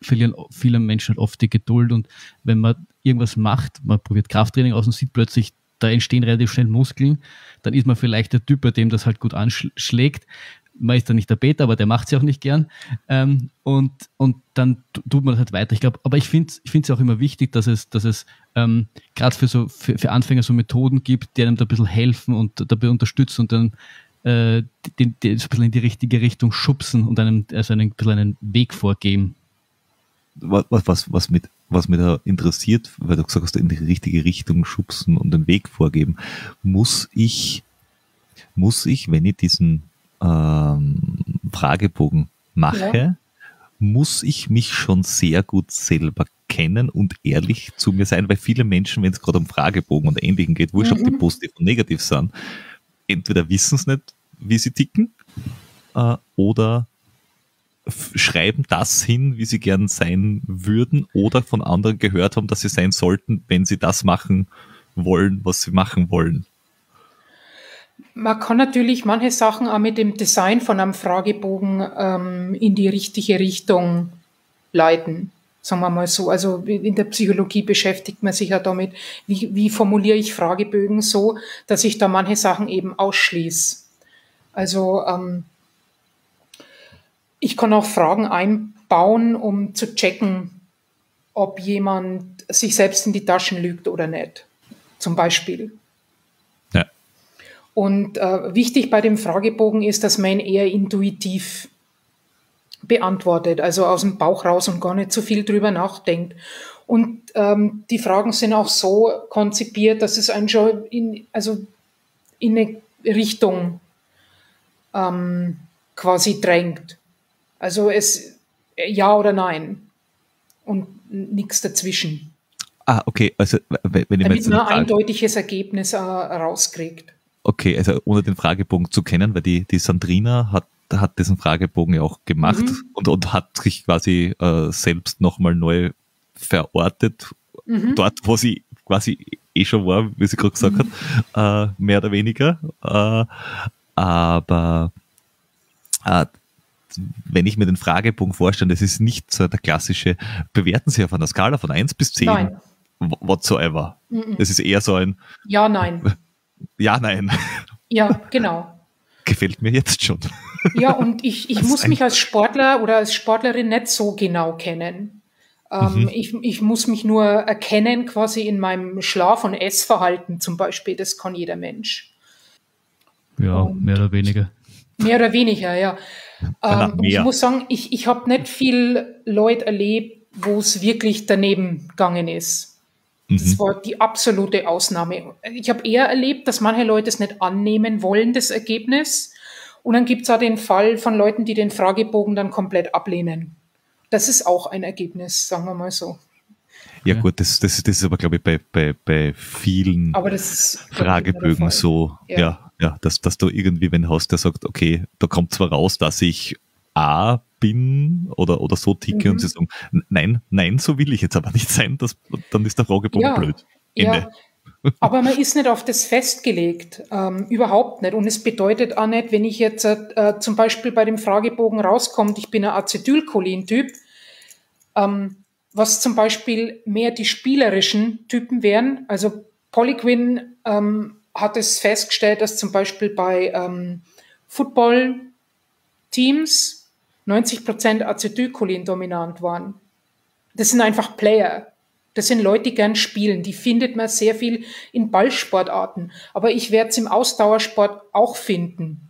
verlieren viele Menschen halt oft die Geduld. Und wenn man irgendwas macht, man probiert Krafttraining aus und sieht plötzlich, da entstehen relativ schnell Muskeln, dann ist man vielleicht der Typ, bei dem das halt gut anschlägt. Man ist dann nicht der Beta, aber der macht es ja auch nicht gern. Und dann tut man das halt weiter. Ich glaube, aber ich finde es auch immer wichtig, dass es gerade für Anfänger so Methoden gibt, die einem da ein bisschen helfen und dabei unterstützen und dann den so ein bisschen in die richtige Richtung schubsen und einem einen kleinen Weg vorgeben. Was mich da interessiert, weil du gesagt hast, in die richtige Richtung schubsen und den Weg vorgeben, muss ich, wenn ich diesen Fragebogen mache, ja, muss ich mich schon sehr gut selber kennen und ehrlich zu mir sein, weil viele Menschen, wenn es gerade um Fragebogen und Ähnlichem geht, wurscht, ob die positiv und negativ sind, entweder wissen es nicht, wie sie ticken, oder schreiben das hin, wie sie gern sein würden, oder von anderen gehört haben, dass sie sein sollten, wenn sie das machen wollen, was sie machen wollen. Man kann natürlich manche Sachen auch mit dem Design von einem Fragebogen in die richtige Richtung leiten, sagen wir mal so. Also in der Psychologie beschäftigt man sich ja damit, wie formuliere ich Fragebögen so, dass ich da manche Sachen eben ausschließe. Also ich kann auch Fragen einbauen, um zu checken, ob jemand sich selbst in die Taschen lügt oder nicht, zum Beispiel. Ja. Und wichtig bei dem Fragebogen ist, dass man ihn eher intuitiv beantwortet, also aus dem Bauch raus und gar nicht so viel drüber nachdenkt. Und die Fragen sind auch so konzipiert, dass es einen schon in eine Richtung quasi drängt. Also es ja oder nein und nichts dazwischen. Ah, okay. Also wenn ich damit man ein eindeutiges Ergebnis rauskriegt. Okay, also ohne den Fragebogen zu kennen, weil die Sandrina hat diesen Fragebogen ja auch gemacht, und hat sich quasi selbst nochmal neu verortet, dort, wo sie quasi eh schon war, wie sie gerade gesagt hat, mehr oder weniger. Aber wenn ich mir den Fragebogen vorstelle, das ist nicht so der klassische, bewerten Sie auf einer Skala von 1 bis 10, nein, whatsoever. Das ist eher so ein ja, nein. Ja, nein. Ja, genau. Gefällt mir jetzt schon. Ja, und ich muss mich als Sportler oder als Sportlerin nicht so genau kennen. Ich muss mich nur erkennen quasi in meinem Schlaf- und Essverhalten zum Beispiel. Das kann jeder Mensch. Ja, und mehr oder weniger. Mehr oder weniger, ja. Ich muss sagen, ich habe nicht viel Leute erlebt, wo es wirklich daneben gegangen ist. Das war die absolute Ausnahme. Ich habe eher erlebt, dass manche Leute es nicht annehmen wollen, das Ergebnis. Und dann gibt es auch den Fall von Leuten, die den Fragebogen dann komplett ablehnen. Das ist auch ein Ergebnis, sagen wir mal so. Ja, gut, das ist aber, glaube ich, bei vielen Fragebögen so, ja, dass du irgendwie, wenn hast, der sagt, okay, da kommt zwar raus, dass ich A bin oder so ticke, und sie sagen, nein, so will ich jetzt aber nicht sein, dann ist der Fragebogen blöd. Ende. Ja. Aber man ist nicht auf das festgelegt, überhaupt nicht. Und es bedeutet auch nicht, wenn ich jetzt zum Beispiel bei dem Fragebogen rauskommt, ich bin ein Acetylcholin-Typ, was zum Beispiel mehr die spielerischen Typen wären. Also Poliquin hat es festgestellt, dass zum Beispiel bei Football-Teams 90% Acetylcholin dominant waren. Das sind einfach Player. Das sind Leute, die gern spielen. Die findet man sehr viel in Ballsportarten. Aber ich werde es im Ausdauersport auch finden.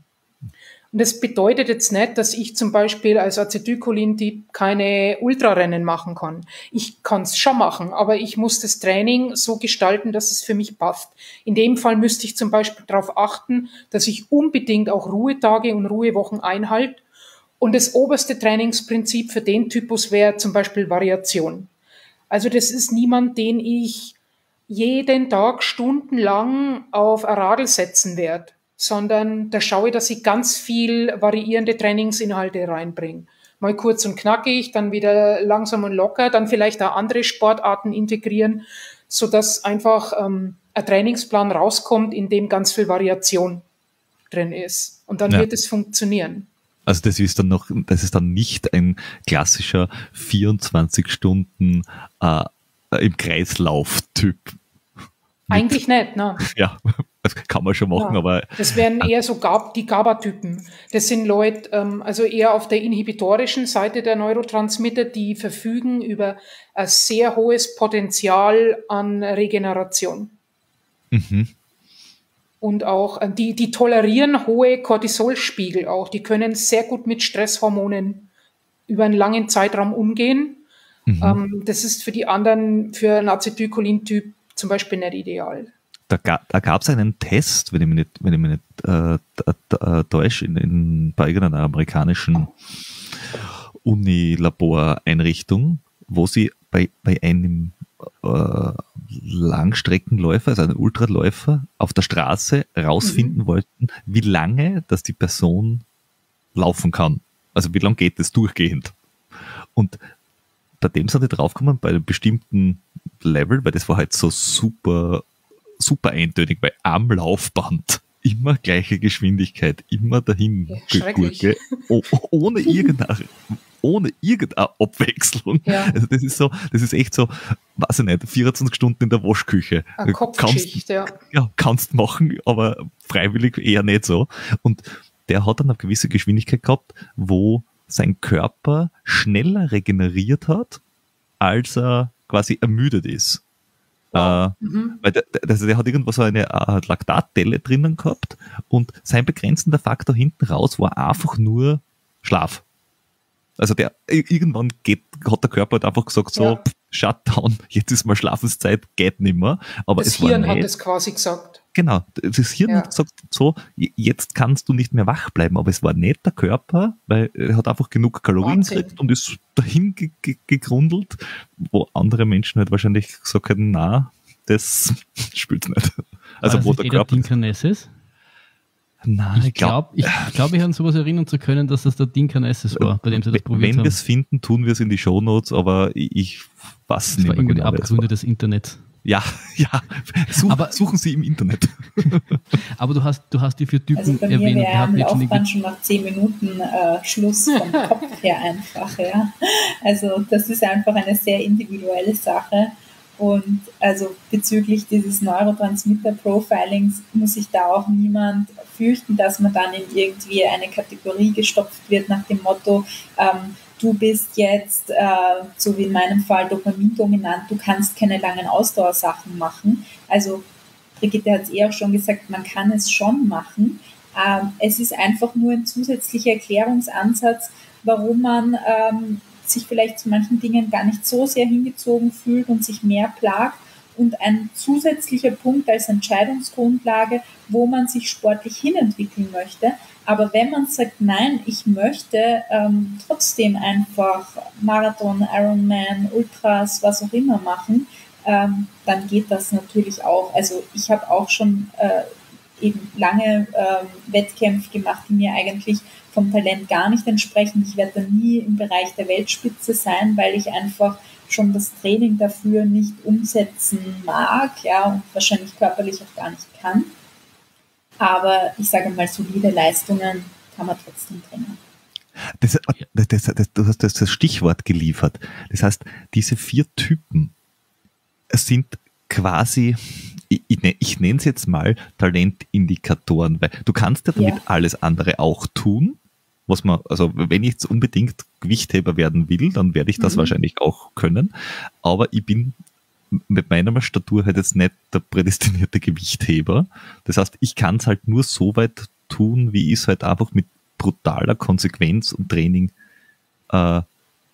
Und das bedeutet jetzt nicht, dass ich zum Beispiel als Acetylcholin-Typ keine Ultrarennen machen kann. Ich kann es schon machen, aber ich muss das Training so gestalten, dass es für mich passt. In dem Fall müsste ich zum Beispiel darauf achten, dass ich unbedingt auch Ruhetage und Ruhewochen einhalte. Und das oberste Trainingsprinzip für den Typus wäre zum Beispiel Variation. Also das ist niemand, den ich jeden Tag stundenlang auf ein Radl setzen werde, sondern da schaue ich, dass ich ganz viel variierende Trainingsinhalte reinbringe. Mal kurz und knackig, dann wieder langsam und locker, dann vielleicht auch andere Sportarten integrieren, sodass einfach ein Trainingsplan rauskommt, in dem ganz viel Variation drin ist. Und dann wird es funktionieren. Also das ist dann nicht ein klassischer 24 Stunden im Kreislauf-Typ. Eigentlich nicht, ne? Ja, das kann man schon machen, aber... Das wären eher so die GABA-Typen. Das sind Leute, also eher auf der inhibitorischen Seite der Neurotransmitter, die verfügen über ein sehr hohes Potenzial an Regeneration. und auch die tolerieren hohe Cortisolspiegel auch. Die können sehr gut mit Stresshormonen über einen langen Zeitraum umgehen. Mhm. Das ist für die anderen, für einen Acetylcholin-Typ zum Beispiel nicht ideal. Da gab es einen Test, wenn ich mich nicht täusche, bei irgendeiner amerikanischen Unilaboreinrichtung, wo sie bei einem Langstreckenläufer, also einem Ultraläufer, auf der Straße rausfinden wollten, wie lange dass die Person laufen kann. Also wie lange geht das durchgehend. Und bei dem sind die draufgekommen, bei einem bestimmten Level, weil das war halt so super eintönig, weil am Laufband immer gleiche Geschwindigkeit, immer dahin, ja, Gurke, ohne irgendeine Abwechslung. Ja. Also das ist so, das ist echt so, weiß ich nicht, 24 Stunden in der Waschküche. Eine Kopfschicht, kannst machen, aber freiwillig eher nicht so. Und der hat dann eine gewisse Geschwindigkeit gehabt, wo sein Körper schneller regeneriert hat, als er quasi ermüdet ist. Weil der hat irgendwo so eine Laktatdelle drinnen gehabt und sein begrenzender Faktor hinten raus war einfach nur Schlaf. Also irgendwann hat der Körper halt einfach gesagt, so, Shutdown, jetzt ist mal Schlafenszeit, geht nicht mehr. Aber das Hirn hat es quasi gesagt. Genau, das Hirn hat gesagt, so, jetzt kannst du nicht mehr wach bleiben, aber es war nicht der Körper, weil er hat einfach genug Kalorien gekriegt und ist dahin gegrundelt, wo andere Menschen halt wahrscheinlich gesagt hätten, na, das spürt's nicht. Also wo der Körper... Nein, ich glaube, ich an sowas erinnern zu können, dass das der Dinkernesses war, bei dem sie das probiert haben. Wenn wir es finden, tun wir es in die Shownotes, aber ich weiß nicht mehr genau. Das war irgendwie abgerundetes Internet. Ja, suchen Sie im Internet. Aber du hast die vier Typen also bei mir erwähnt. Wir haben Laufband schon nach 10 Minuten Schluss vom Kopf her einfach. Ja. Also das ist einfach eine sehr individuelle Sache. Und also bezüglich dieses Neurotransmitter-Profilings muss sich da auch niemand fürchten, dass man dann in irgendwie eine Kategorie gestopft wird nach dem Motto, du bist jetzt, so wie in meinem Fall, dopamindominant, du kannst keine langen Ausdauersachen machen. Also Brigitte hat es auch schon gesagt, man kann es schon machen. Es ist einfach nur ein zusätzlicher Erklärungsansatz, warum man... sich vielleicht zu manchen Dingen gar nicht so sehr hingezogen fühlt und sich mehr plagt, und ein zusätzlicher Punkt als Entscheidungsgrundlage, wo man sich sportlich hinentwickeln möchte. Aber wenn man sagt, nein, ich möchte trotzdem einfach Marathon, Ironman, Ultras, was auch immer machen, dann geht das natürlich auch. Also ich habe auch schon eben lange Wettkämpfe gemacht, die mir eigentlich vom Talent gar nicht entsprechen. Ich werde da nie im Bereich der Weltspitze sein, weil ich einfach schon das Training dafür nicht umsetzen mag, ja, und wahrscheinlich körperlich auch gar nicht kann. Aber ich sage mal, solide Leistungen kann man trotzdem trainieren. Du hast das Stichwort geliefert. Das heißt, diese vier Typen sind quasi... Ich nenne es jetzt mal Talentindikatoren, weil du kannst ja damit alles andere auch tun, was man, also wenn ich jetzt unbedingt Gewichtheber werden will, dann werde ich das wahrscheinlich auch können, aber ich bin mit meiner Statur halt jetzt nicht der prädestinierte Gewichtheber, das heißt, ich kann es halt nur so weit tun, wie ich es halt einfach mit brutaler Konsequenz und Training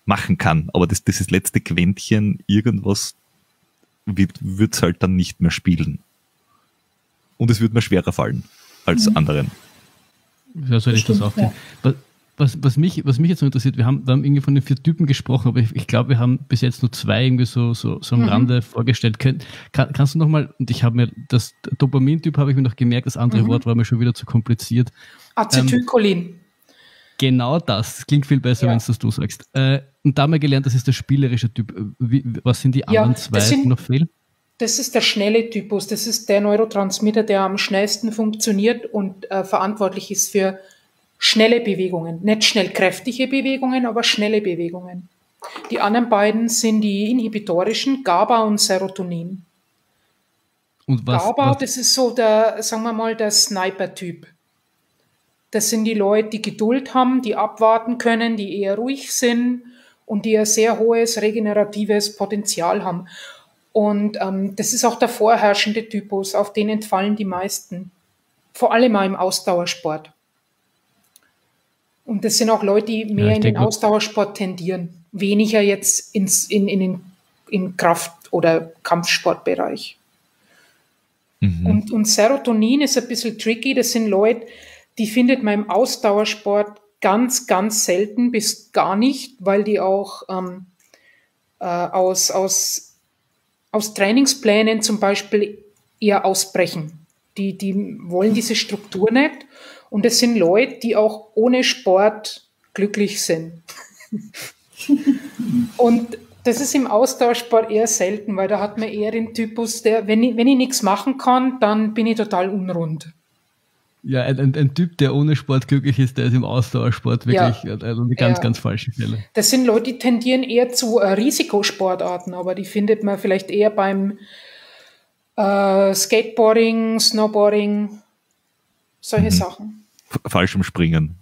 machen kann, aber das letzte Quäntchen irgendwas wird es halt dann nicht mehr spielen. Und es wird mir schwerer fallen als anderen. Ja, so hätte ich das auch. Ja. Was mich jetzt noch interessiert, wir haben irgendwie von den vier Typen gesprochen, aber ich glaube, wir haben bis jetzt nur zwei irgendwie so am Rande vorgestellt. Kannst du nochmal, und ich habe mir das Dopamin-Typ, habe ich mir noch gemerkt, das andere Wort war mir schon wieder zu kompliziert. Acetylcholin. Genau das klingt viel besser, wenn es das du sagst. Und da haben wir gelernt, das ist der spielerische Typ. Was sind die anderen zwei, die noch fehlen? Das ist der schnelle Typus. Das ist der Neurotransmitter, der am schnellsten funktioniert und verantwortlich ist für schnelle Bewegungen. Nicht schnell kräftige Bewegungen, aber schnelle Bewegungen. Die anderen beiden sind die inhibitorischen, GABA und Serotonin. Und GABA, das ist so der, sagen wir mal, der Sniper-Typ. Das sind die Leute, die Geduld haben, die abwarten können, die eher ruhig sind und die ein sehr hohes regeneratives Potenzial haben. Und das ist auch der vorherrschende Typus, auf den entfallen die meisten. vor allem auch im Ausdauersport. Und das sind auch Leute, die mehr in den Ausdauersport tendieren, weniger jetzt in Kraft- oder Kampfsportbereich. Mhm. Und Serotonin ist ein bisschen tricky. Das sind Leute, die findet man im Ausdauersport ganz, ganz selten bis gar nicht, weil die auch aus Trainingsplänen zum Beispiel eher ausbrechen. Die wollen diese Struktur nicht. Und das sind Leute, die auch ohne Sport glücklich sind. Und das ist im Austauschsport eher selten, weil da hat man eher den Typus, der, wenn ich nichts machen kann, dann bin ich total unrund. Ja, ein Typ, der ohne Sport glücklich ist, der ist im Ausdauersport wirklich also eine ganz, ganz falsche Fälle. Das sind Leute, die tendieren eher zu Risikosportarten, aber die findet man vielleicht eher beim Skateboarding, Snowboarding, solche Sachen. Falschem Springen.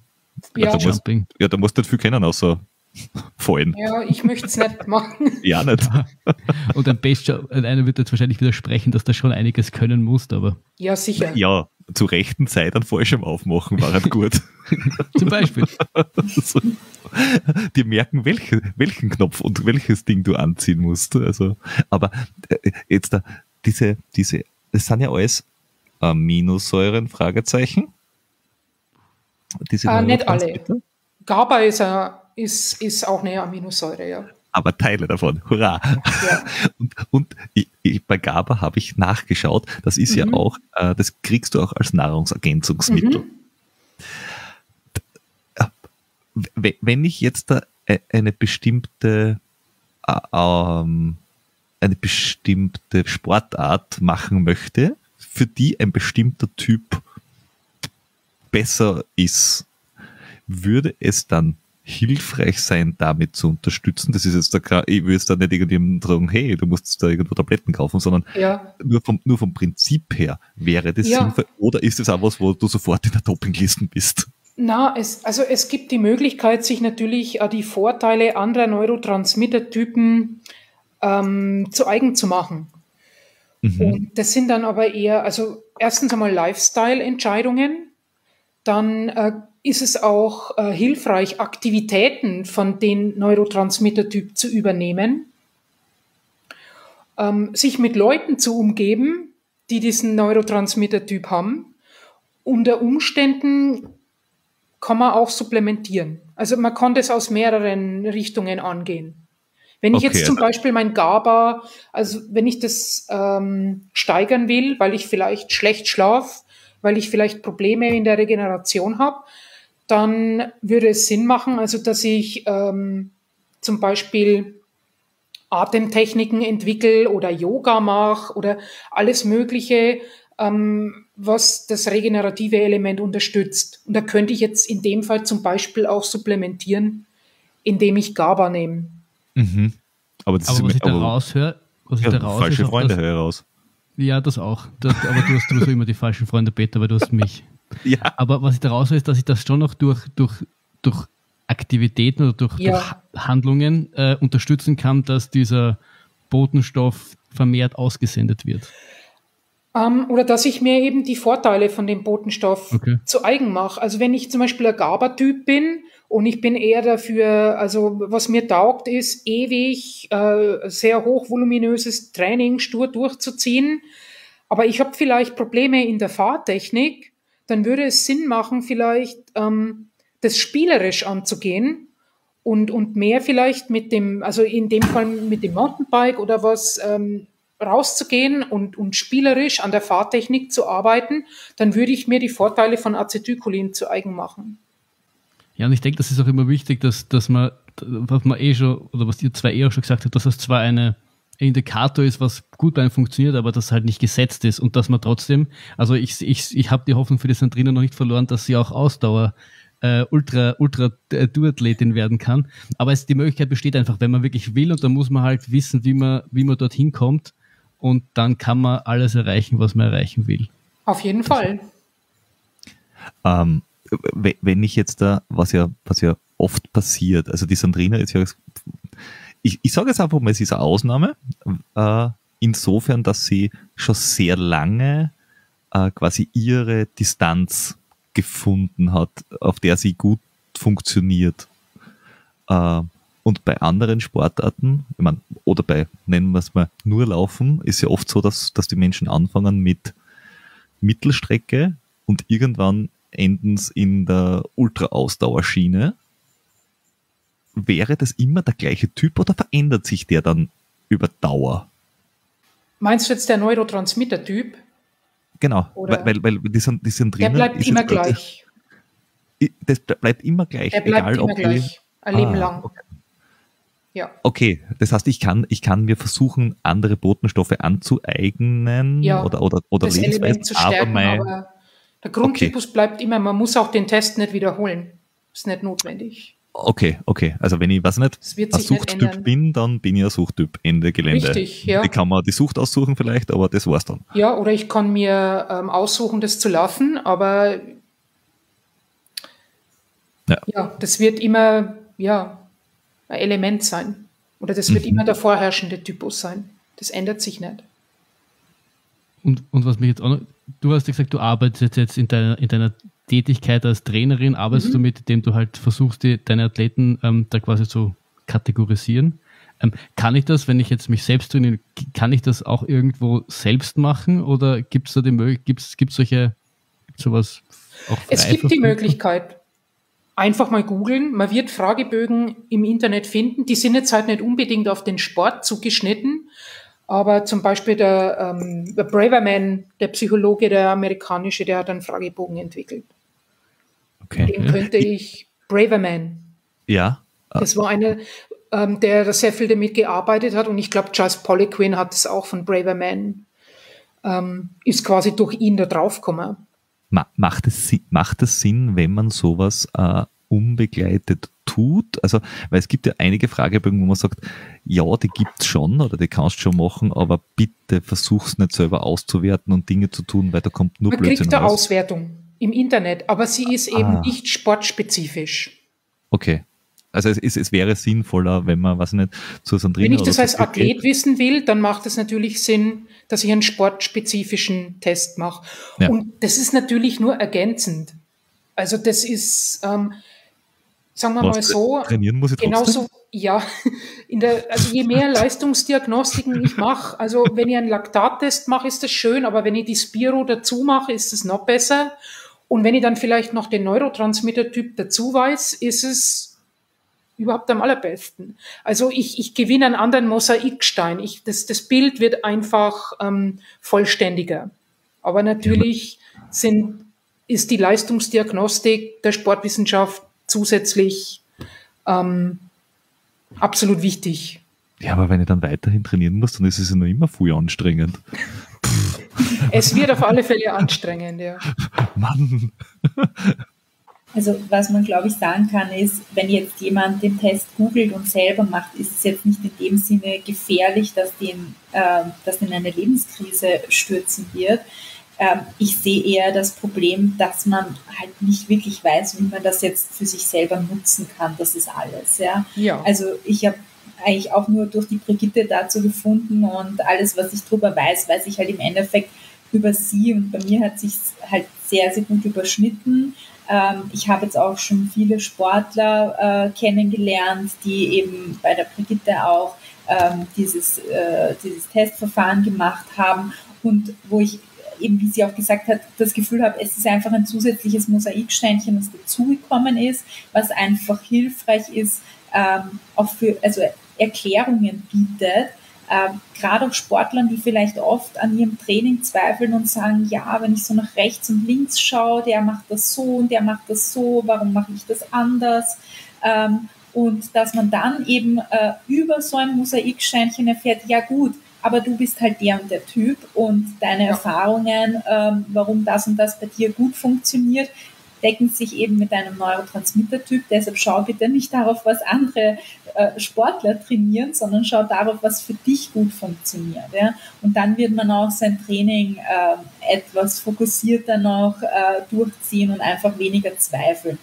Ja, da musst du nicht viel kennen, außer fallen. Ja, ich möchte es nicht machen. Ja, nicht. Und ein Bester, einer wird jetzt wahrscheinlich widersprechen, dass das schon einiges können musst, aber... Ja, sicher. Ja, zur rechten Zeit an Fallschirm aufmachen war halt gut. Zum Beispiel. Also, die merken, welchen Knopf und welches Ding du anziehen musst. Also, aber jetzt da, diese, das sind ja alles Aminosäuren, Fragezeichen. Diese nicht alle. GABA ist auch eine Aminosäure, ja. Aber Teile davon, hurra! Ja. Und bei GABA habe ich nachgeschaut, das ist ja auch, das kriegst du auch als Nahrungsergänzungsmittel. Wenn ich jetzt da eine bestimmte Sportart machen möchte, für die ein bestimmter Typ besser ist, würde es dann hilfreich sein, damit zu unterstützen? Das ist jetzt da klar, ich will jetzt da nicht irgendjemandem sagen, hey, du musst da irgendwo Tabletten kaufen, sondern nur vom Prinzip her wäre das sinnvoll, oder ist das auch was, wo du sofort in der Dopingliste bist? Na, es gibt die Möglichkeit, sich natürlich die Vorteile anderer Neurotransmittertypen zu eigen zu machen. Und das sind dann aber eher, also erstens einmal Lifestyle-Entscheidungen, dann ist es auch hilfreich, Aktivitäten von den Neurotransmittertyp zu übernehmen, sich mit Leuten zu umgeben, die diesen Neurotransmittertyp haben. Unter Umständen kann man auch supplementieren. Also man kann das aus mehreren Richtungen angehen. Wenn ich jetzt zum Beispiel mein GABA, also wenn ich das steigern will, weil ich vielleicht schlecht schlafe, weil ich vielleicht Probleme in der Regeneration habe, dann würde es Sinn machen, also dass ich zum Beispiel Atemtechniken entwickle oder Yoga mache oder alles Mögliche, was das regenerative Element unterstützt. Und da könnte ich jetzt in dem Fall zum Beispiel auch supplementieren, indem ich GABA nehme. Aber was ich da raushöre, falsche Freunde höre raus. Ja, das auch. Aber du hast sowieso immer die falschen Freunde, Peter, weil du hast mich. Ja. Aber was ich da raushöre, ist, dass ich das schon noch durch Aktivitäten oder durch Handlungen unterstützen kann, dass dieser Botenstoff vermehrt ausgesendet wird. Oder dass ich mir eben die Vorteile von dem Botenstoff zu eigen mache. Also wenn ich zum Beispiel ein GABA-Typ bin und ich bin eher dafür, also was mir taugt ist, ewig sehr hochvoluminöses Training stur durchzuziehen, aber ich habe vielleicht Probleme in der Fahrtechnik, dann würde es Sinn machen, vielleicht das spielerisch anzugehen und mehr vielleicht mit dem, also in dem Fall mit dem Mountainbike oder was, rauszugehen und spielerisch an der Fahrtechnik zu arbeiten, dann würde ich mir die Vorteile von Acetylcholin zu eigen machen. Ja, und ich denke, das ist auch immer wichtig, dass man, was man eh schon, oder was ihr zwei eh auch schon gesagt habt, dass das zwar ein Indikator ist, was gut bei einem funktioniert, aber das halt nicht gesetzt ist und dass man trotzdem, also ich habe die Hoffnung für die Sandrina noch nicht verloren, dass sie auch Ausdauer Ultra-Duathletin werden kann. Aber die Möglichkeit besteht einfach, wenn man wirklich will, und dann muss man halt wissen, wie man dorthin kommt. Und dann kann man alles erreichen, was man erreichen will. Auf jeden Fall. Wenn ich jetzt da, was ja oft passiert, also die Sandrina ist ja, ich sage jetzt einfach mal, es ist eine Ausnahme, insofern, dass sie schon sehr lange quasi ihre Distanz gefunden hat, auf der sie gut funktioniert. Und bei anderen Sportarten, ich meine, oder bei, nennen wir es mal, nur Laufen, ist ja oft so, dass die Menschen anfangen mit Mittelstrecke und irgendwann enden es in der Ultra-Ausdauerschiene. Wäre das immer der gleiche Typ oder verändert sich der dann über Dauer? Meinst du jetzt der Neurotransmitter-Typ? Genau, oder weil die sind drin. Der bleibt immer gleich. Das bleibt immer gleich. Der bleibt egal, immer ob gleich, ein Leben lang. Okay. Ja. Okay, das heißt, ich kann mir versuchen, andere Botenstoffe anzueignen, ja, oder das Element zu stärken, aber der Grundtypus bleibt immer, man muss auch den Test nicht wiederholen. Ist nicht notwendig. Okay. Also wenn ich, weiß nicht, ein Suchttyp bin, dann bin ich ein Suchttyp, Ende Gelände. Richtig, ja. Ich kann mir die Sucht aussuchen vielleicht, aber das war's dann. Ja, oder ich kann mir aussuchen, das zu laufen, aber ja, das wird immer, ja, ein Element sein. Oder das wird immer der vorherrschende Typus sein. Das ändert sich nicht. Und was mich jetzt auch noch, du hast ja gesagt, du arbeitest jetzt in deiner Tätigkeit als Trainerin, arbeitest du mit, indem du halt versuchst, deine Athleten da quasi zu kategorisieren. Kann ich das, wenn ich jetzt mich selbst trainiere, kann ich das auch irgendwo selbst machen oder gibt es da die Möglichkeit, gibt es solche, sowas auch frei? Es gibt die Möglichkeit. Einfach mal googeln, man wird Fragebögen im Internet finden, die sind jetzt halt nicht unbedingt auf den Sport zugeschnitten, aber zum Beispiel der Braverman, der Psychologe, der amerikanische, der hat einen Fragebogen entwickelt. Okay. Den könnte ich, Braverman. Ja. Das war einer, der sehr viel damit gearbeitet hat und ich glaube, Charles Poliquin hat es auch von Braverman, ist quasi durch ihn da draufgekommen. Macht es Sinn, wenn man sowas unbegleitet tut? Also, weil es gibt ja einige Fragebögen, wo man sagt, ja, die gibt's schon oder die kannst du schon machen, aber bitte versuch's nicht selber auszuwerten und Dinge zu tun, weil da kommt nur Blödsinn raus. Man kriegt eine Auswertung im Internet, aber sie ist eben nicht sportspezifisch. Okay. Also es wäre sinnvoller, wenn man, weiß nicht, zu Sandrina... Wenn ich das als Athlet wissen will, dann macht es natürlich Sinn, dass ich einen sportspezifischen Test mache. Ja. Und das ist natürlich nur ergänzend. Also das ist, sagen wir mal so... Trainieren muss ich trotzdem? Ja. Also je mehr Leistungsdiagnostiken ich mache, also wenn ich einen Laktattest mache, ist das schön, aber wenn ich die Spiro dazu mache, ist es noch besser. Und wenn ich dann vielleicht noch den Neurotransmittertyp dazu weiß, ist es... überhaupt am allerbesten. Also ich gewinne einen anderen Mosaikstein. Das Bild wird einfach vollständiger. Aber natürlich ist die Leistungsdiagnostik der Sportwissenschaft zusätzlich absolut wichtig. Ja, aber wenn ich dann weiterhin trainieren muss, dann ist es ja noch immer viel anstrengend. Es wird auf alle Fälle anstrengend, ja. Mann! Also was man, glaube ich, sagen kann, ist, wenn jetzt jemand den Test googelt und selber macht, ist es jetzt nicht in dem Sinne gefährlich, dass den in eine Lebenskrise stürzen wird. Ich sehe eher das Problem, dass man halt nicht wirklich weiß, wie man das jetzt für sich selber nutzen kann. Das ist alles. Ja. Ja. Also ich habe eigentlich auch nur durch die Brigitte dazu gefunden und alles, was ich drüber weiß, weiß ich halt im Endeffekt über sie. Und bei mir hat sich halt sehr, sehr gut überschnitten. Ich habe jetzt auch schon viele Sportler kennengelernt, die eben bei der Brigitte auch dieses Testverfahren gemacht haben und wo ich eben, wie sie auch gesagt hat, das Gefühl habe, es ist einfach ein zusätzliches Mosaiksteinchen, das dazugekommen ist, was einfach hilfreich ist, auch für Erklärungen bietet. Gerade auch Sportlern, die vielleicht oft an ihrem Training zweifeln und sagen, ja, wenn ich so nach rechts und links schaue, der macht das so und der macht das so, warum mache ich das anders? Und dass man dann eben über so ein Mosaiksteinchen erfährt, ja gut, aber du bist halt der und der Typ und deine Erfahrungen, warum das und das bei dir gut funktioniert, decken sich eben mit einem Neurotransmittertyp. Deshalb schau bitte nicht darauf, was andere Sportler trainieren, sondern schau darauf, was für dich gut funktioniert. Ja? Und dann wird man auch sein Training etwas fokussierter noch durchziehen und einfach weniger zweifeln.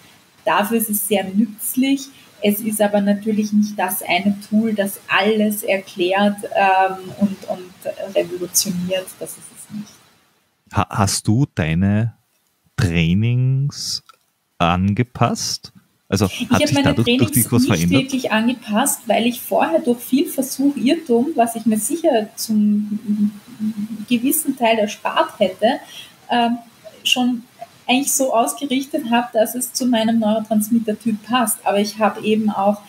Dafür ist es sehr nützlich. Es ist aber natürlich nicht das eine Tool, das alles erklärt und revolutioniert. Das ist es nicht. Hast du deine Trainings angepasst? Also hat ich sich dadurch Trainings durch dich was verändert? Ich habe meine Trainings nicht wirklich angepasst, weil ich vorher durch viel Versuch, Irrtum, was ich mir sicher zum gewissen Teil erspart hätte, schon eigentlich so ausgerichtet habe, dass es zu meinem Neurotransmittertyp passt. Aber ich habe eben auch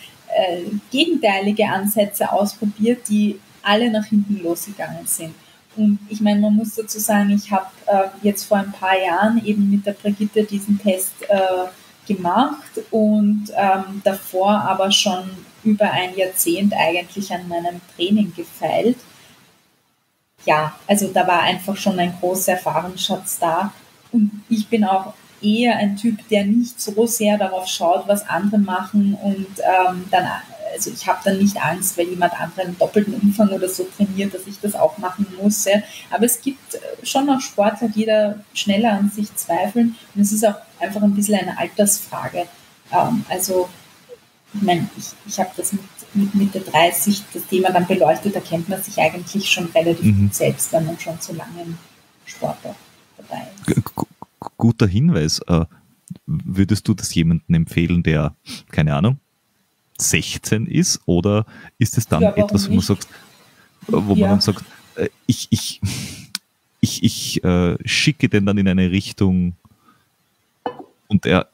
gegenteilige Ansätze ausprobiert, die alle nach hinten losgegangen sind. Und ich meine, man muss dazu sagen, ich habe jetzt vor ein paar Jahren eben mit der Brigitte diesen Test gemacht und davor aber schon über ein Jahrzehnt eigentlich an meinem Training gefeilt. Ja, also da war einfach schon ein großer Erfahrungsschatz da. Und ich bin auch eher ein Typ, der nicht so sehr darauf schaut, was andere machen. Und dann, also ich habe dann nicht Angst, wenn jemand anderen einen doppelten Umfang oder so trainiert, dass ich das auch machen muss. Ja. Aber es gibt schon noch Sportler, die da schneller an sich zweifeln. Und es ist auch einfach ein bisschen eine Altersfrage. Also ich meine, ich habe das mit Mitte 30 das Thema dann beleuchtet. Da kennt man sich eigentlich schon relativ gut selbst, wenn man schon so lange im Sport auch dabei ist. Guter Hinweis. Würdest du das jemandem empfehlen, der, keine Ahnung, 16 ist? Oder ist es dann etwas, wo man sagt, ich schicke den dann in eine Richtung und er,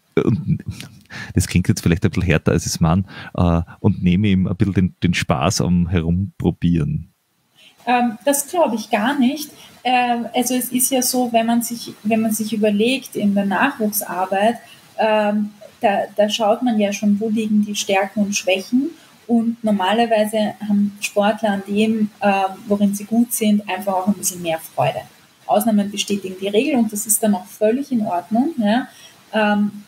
das klingt jetzt vielleicht ein bisschen härter als es man, und nehme ihm ein bisschen den Spaß am Herumprobieren? Das glaube ich gar nicht. Also es ist ja so, wenn man sich überlegt in der Nachwuchsarbeit, da schaut man ja schon, wo liegen die Stärken und Schwächen, und normalerweise haben Sportler an dem, worin sie gut sind, einfach auch ein bisschen mehr Freude. Ausnahmen bestätigen die Regel und das ist dann auch völlig in Ordnung. Ja?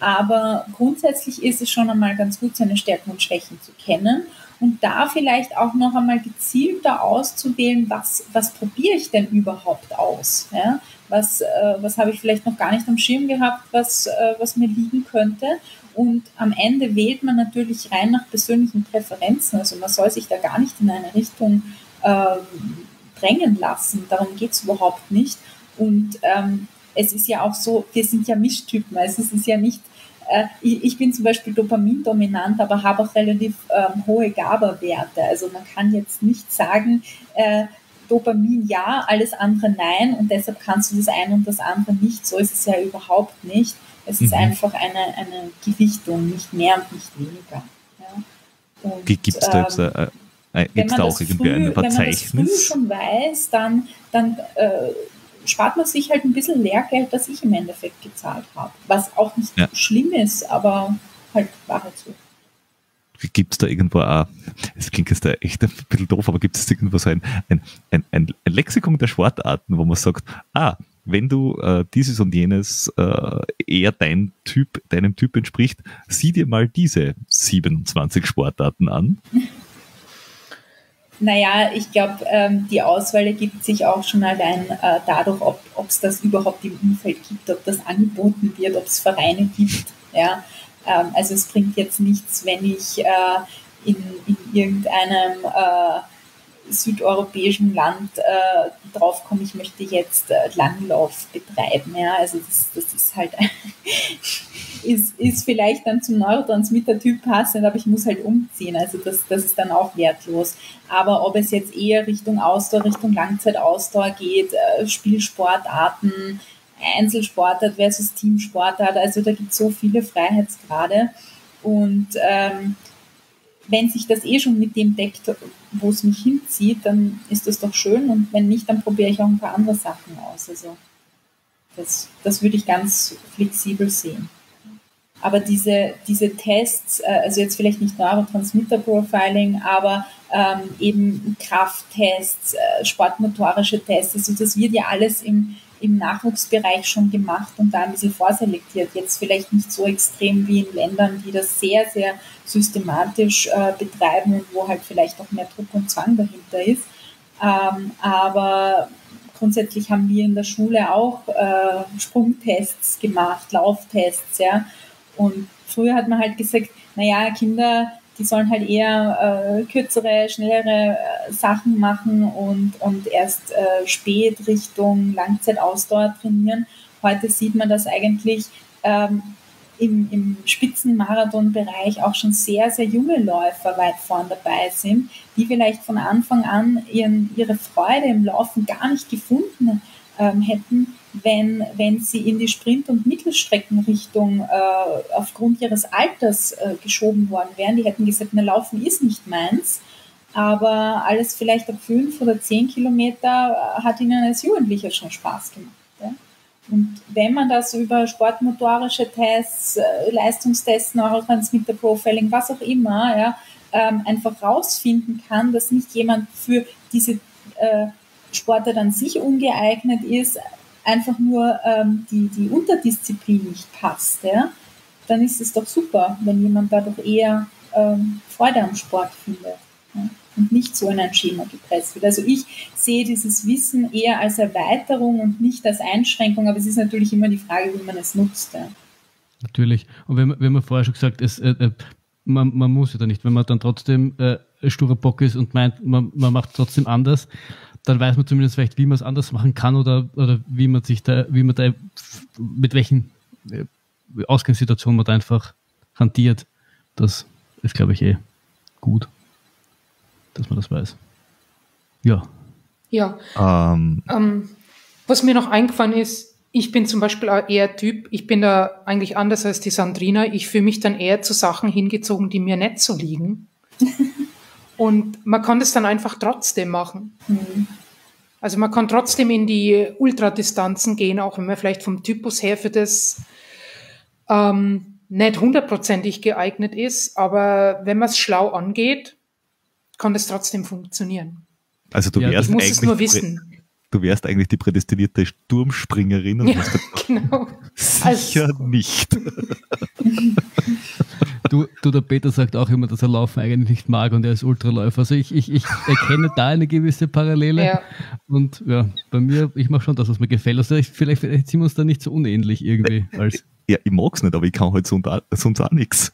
Aber grundsätzlich ist es schon einmal ganz gut, seine Stärken und Schwächen zu kennen. Und da vielleicht auch noch einmal gezielter auszuwählen, was probiere ich denn überhaupt aus? Ja? Was habe ich vielleicht noch gar nicht am Schirm gehabt, was mir liegen könnte? Und am Ende wählt man natürlich rein nach persönlichen Präferenzen. Also man soll sich da gar nicht in eine Richtung drängen lassen. Darum geht es überhaupt nicht. Und es ist ja auch so, wir sind ja Mischtypen. Also es ist ja nicht... Ich bin zum Beispiel dopamindominant, aber habe auch relativ hohe GABA-Werte. Also man kann jetzt nicht sagen, Dopamin ja, alles andere nein, und deshalb kannst du das eine und das andere nicht. So ist es ja überhaupt nicht. Es ist einfach eine Gewichtung, nicht mehr und nicht weniger. Ja. Gibt es da jetzt auch irgendwie ein Verzeichnis? Wenn man das früh schon weiß, dann spart man sich halt ein bisschen Lehrgeld, das ich im Endeffekt gezahlt habe. Was auch nicht schlimm ist, aber halt war halt so. Gibt es da irgendwo, es klingt jetzt da echt ein bisschen doof, aber gibt es irgendwo so ein Lexikon der Sportarten, wo man sagt, wenn du dieses und jenes eher deinem Typ entspricht, sieh dir mal diese 27 Sportarten an? Naja, ich glaube, die Auswahl ergibt sich auch schon allein dadurch, ob es das überhaupt im Umfeld gibt, ob das angeboten wird, ob es Vereine gibt. Ja? Also es bringt jetzt nichts, wenn ich in irgendeinem südeuropäischen Land draufkomme, ich möchte jetzt Langlauf betreiben. Ja? Also das ist halt... ist vielleicht dann zum Neurotransmittertyp passend, aber ich muss halt umziehen. Also das ist dann auch wertlos. Aber ob es jetzt eher Richtung Ausdauer, Richtung Langzeitausdauer geht, Spielsportarten, Einzelsportart versus Teamsportart, also da gibt es so viele Freiheitsgrade. Und wenn sich das schon mit dem deckt, wo es mich hinzieht, dann ist das doch schön. Und wenn nicht, dann probiere ich auch ein paar andere Sachen aus. Also das würde ich ganz flexibel sehen. Aber diese Tests, also jetzt vielleicht nicht Neurotransmitter-Profiling, aber eben Krafttests, sportmotorische Tests, also das wird ja alles im Nachwuchsbereich schon gemacht und da ein bisschen vorselektiert. Jetzt vielleicht nicht so extrem wie in Ländern, die das sehr, sehr systematisch betreiben und wo halt vielleicht auch mehr Druck und Zwang dahinter ist. Aber grundsätzlich haben wir in der Schule auch Sprungtests gemacht, Lauftests, ja. Und früher hat man halt gesagt, naja, Kinder, die sollen halt eher kürzere, schnellere Sachen machen und erst spät Richtung Langzeitausdauer trainieren. Heute sieht man das eigentlich im Spitzenmarathon-Bereich auch schon sehr, sehr junge Läufer weit vorn dabei sind, die vielleicht von Anfang an ihre Freude im Laufen gar nicht gefunden hätten, wenn sie in die Sprint- und Mittelstreckenrichtung aufgrund ihres Alters geschoben worden wären. Die hätten gesagt, na, Laufen ist nicht meins, aber alles vielleicht ab 5 oder 10 Kilometer hat ihnen als Jugendlicher schon Spaß gemacht. Ja? Und wenn man das über sportmotorische Tests, Leistungstests, Neurotransmitter-Profiling, was auch immer, ja, einfach rausfinden kann, dass nicht jemand für diese Sportart an sich ungeeignet ist, einfach nur die Unterdisziplin nicht passt, ja, dann ist es doch super, wenn jemand da doch eher Freude am Sport findet, ja, und nicht so in ein Schema gepresst wird. Also ich sehe dieses Wissen eher als Erweiterung und nicht als Einschränkung, aber es ist natürlich immer die Frage, wie man es nutzt. Ja. Natürlich. Und wenn man vorher schon gesagt, man muss ja da nicht, wenn man dann trotzdem sturer Bock ist und meint, man macht trotzdem anders, dann weiß man zumindest vielleicht, wie man es anders machen kann oder wie man da mit welchen Ausgangssituationen man da einfach hantiert. Das ist, glaube ich, gut, dass man das weiß. Ja. Ja. Was mir noch eingefallen ist, ich bin zum Beispiel eher Typ, ich bin da eigentlich anders als die Sandrina. Ich fühle mich dann eher zu Sachen hingezogen, die mir nicht so liegen. Und man kann das dann einfach trotzdem machen. Mhm. Also man kann trotzdem in die Ultradistanzen gehen, auch wenn man vielleicht vom Typus her für das nicht hundertprozentig geeignet ist. Aber wenn man es schlau angeht, kann das trotzdem funktionieren. Also du wärst, ich muss es nur wissen. Du wärst eigentlich die prädestinierte Sturmspringerin. Und ja, genau. Sicher also nicht. Du, der Peter sagt auch immer, dass er Laufen eigentlich nicht mag und er ist Ultraläufer. Also ich erkenne da eine gewisse Parallele. Ja. Und ja, bei mir, ich mache schon das, was mir gefällt. Also vielleicht sind wir uns da nicht so unähnlich irgendwie. Ja, ich mag es nicht, aber ich kann halt sonst auch nichts.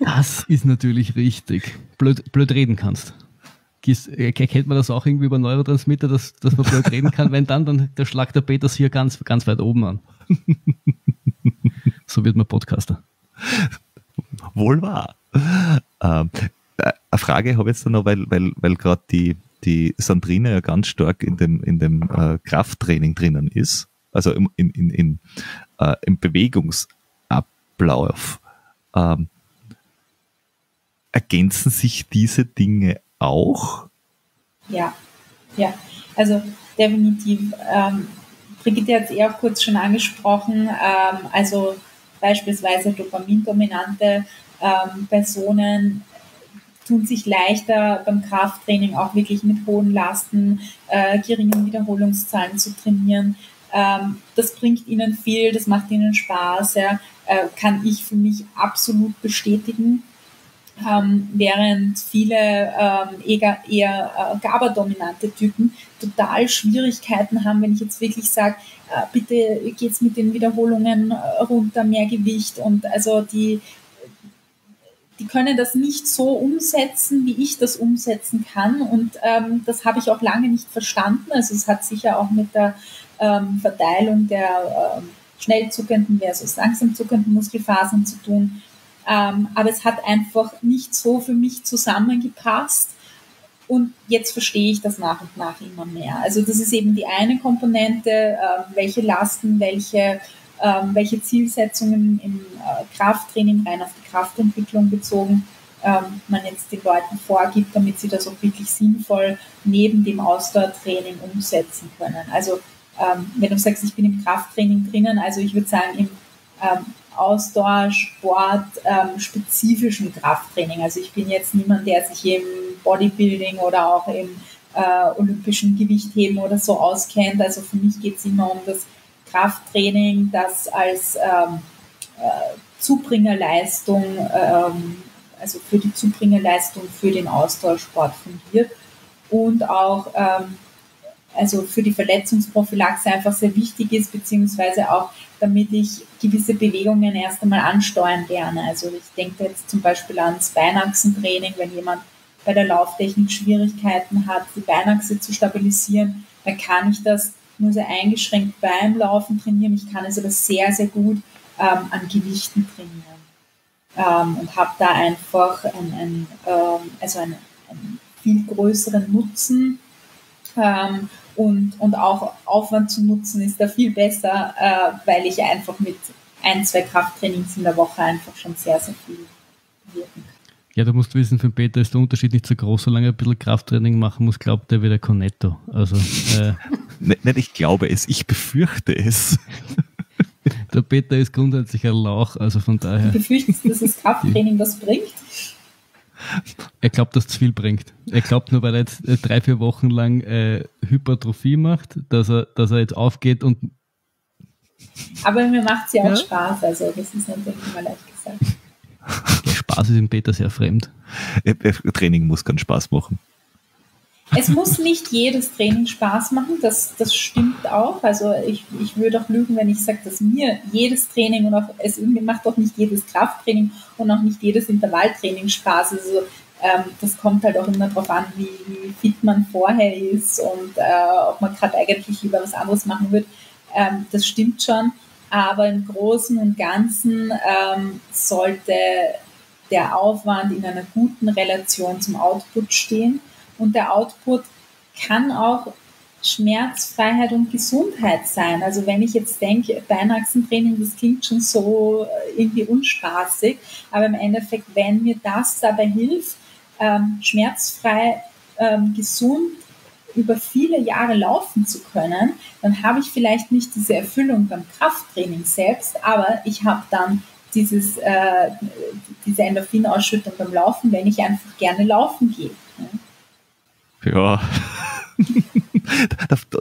Das ist natürlich richtig. Blöd reden kannst. Erkennt man das auch irgendwie über Neurotransmitter, dass man blöd reden kann? Wenn dann schlagt der Peter hier ganz, ganz weit oben an. So wird man Podcaster. Wohl wahr. Eine Frage habe ich jetzt noch, weil gerade die Sandrina ja ganz stark in dem Krafttraining drinnen ist, also im Bewegungsablauf. Ergänzen sich diese Dinge auch? Ja. Also definitiv. Brigitte hat es auch kurz schon angesprochen. Also beispielsweise dopamindominante Personen tun sich leichter beim Krafttraining auch wirklich mit hohen Lasten, geringen Wiederholungszahlen zu trainieren. Das bringt ihnen viel, das macht ihnen Spaß, ja, kann ich für mich absolut bestätigen. Während viele eher GABA-dominante Typen total Schwierigkeiten haben, wenn ich jetzt wirklich sage, bitte geht's mit den Wiederholungen runter, mehr Gewicht, und also die können das nicht so umsetzen, wie ich das umsetzen kann, und das habe ich auch lange nicht verstanden. Also es hat sicher auch mit der Verteilung der schnell zuckenden versus langsam zuckenden Muskelfasern zu tun. Aber es hat einfach nicht so für mich zusammengepasst, und jetzt verstehe ich das nach und nach immer mehr. Also das ist eben die eine Komponente, welche Lasten, welche Zielsetzungen im Krafttraining, rein auf die Kraftentwicklung bezogen, man jetzt den Leuten vorgibt, damit sie das auch wirklich sinnvoll neben dem Ausdauertraining umsetzen können. Also wenn du sagst, ich bin im Krafttraining drinnen, also ich würde sagen, im Ausdauersport, spezifischem Krafttraining. Also ich bin jetzt niemand, der sich im Bodybuilding oder auch im olympischen Gewichtheben oder so auskennt. Also für mich geht es immer um das Krafttraining, das als Zubringerleistung, also für die Zubringerleistung für den Ausdauersport fungiert, und auch also für die Verletzungsprophylaxe einfach sehr wichtig ist, beziehungsweise auch, damit ich gewisse Bewegungen erst einmal ansteuern lerne. Also ich denke jetzt zum Beispiel ans Beinachsentraining, wenn jemand bei der Lauftechnik Schwierigkeiten hat, die Beinachse zu stabilisieren, dann kann ich das nur sehr eingeschränkt beim Laufen trainieren. Ich kann es aber sehr, sehr gut an Gewichten trainieren und habe da einfach einen viel größeren Nutzen und auch Aufwand zu nutzen ist da viel besser, weil ich einfach mit 1-2 Krafttrainings in der Woche einfach schon sehr, sehr viel wirken kann. Ja, du musst wissen, für den Peter ist der Unterschied nicht so groß, solange er ein bisschen Krafttraining machen muss, glaubt er wieder Cornetto. Also, Nein, ich glaube es, ich befürchte es. Der Peter ist grundsätzlich ein Lauch, also von daher. Du befürchtest, dass das Krafttraining was bringt? Er glaubt, dass es viel bringt. Er glaubt nur, weil er jetzt 3-4 Wochen lang Hypertrophie macht, dass er jetzt aufgeht und... Aber mir macht es ja auch Spaß, also das ist natürlich immer leicht gesagt. Der Spaß ist im Peter sehr fremd. Training muss keinen Spaß machen. Es muss nicht jedes Training Spaß machen, das stimmt auch. Also ich würde auch lügen, wenn ich sage, dass mir jedes Training und auch, mir macht auch nicht jedes Krafttraining und auch nicht jedes Intervalltraining Spaß. Also das kommt halt auch immer darauf an, wie fit man vorher ist und ob man gerade eigentlich lieber was anderes machen wird. Das stimmt schon. Aber im Großen und Ganzen sollte der Aufwand in einer guten Relation zum Output stehen. Und der Output kann auch Schmerzfreiheit und Gesundheit sein. Also wenn ich jetzt denke, Beinachsentraining, das klingt schon so irgendwie unspaßig, aber im Endeffekt, wenn mir das dabei hilft, schmerzfrei, gesund, über viele Jahre laufen zu können, dann habe ich vielleicht nicht diese Erfüllung beim Krafttraining selbst, aber ich habe dann diese Endorphinausschüttung beim Laufen, wenn ich einfach gerne laufen gehe. Ja,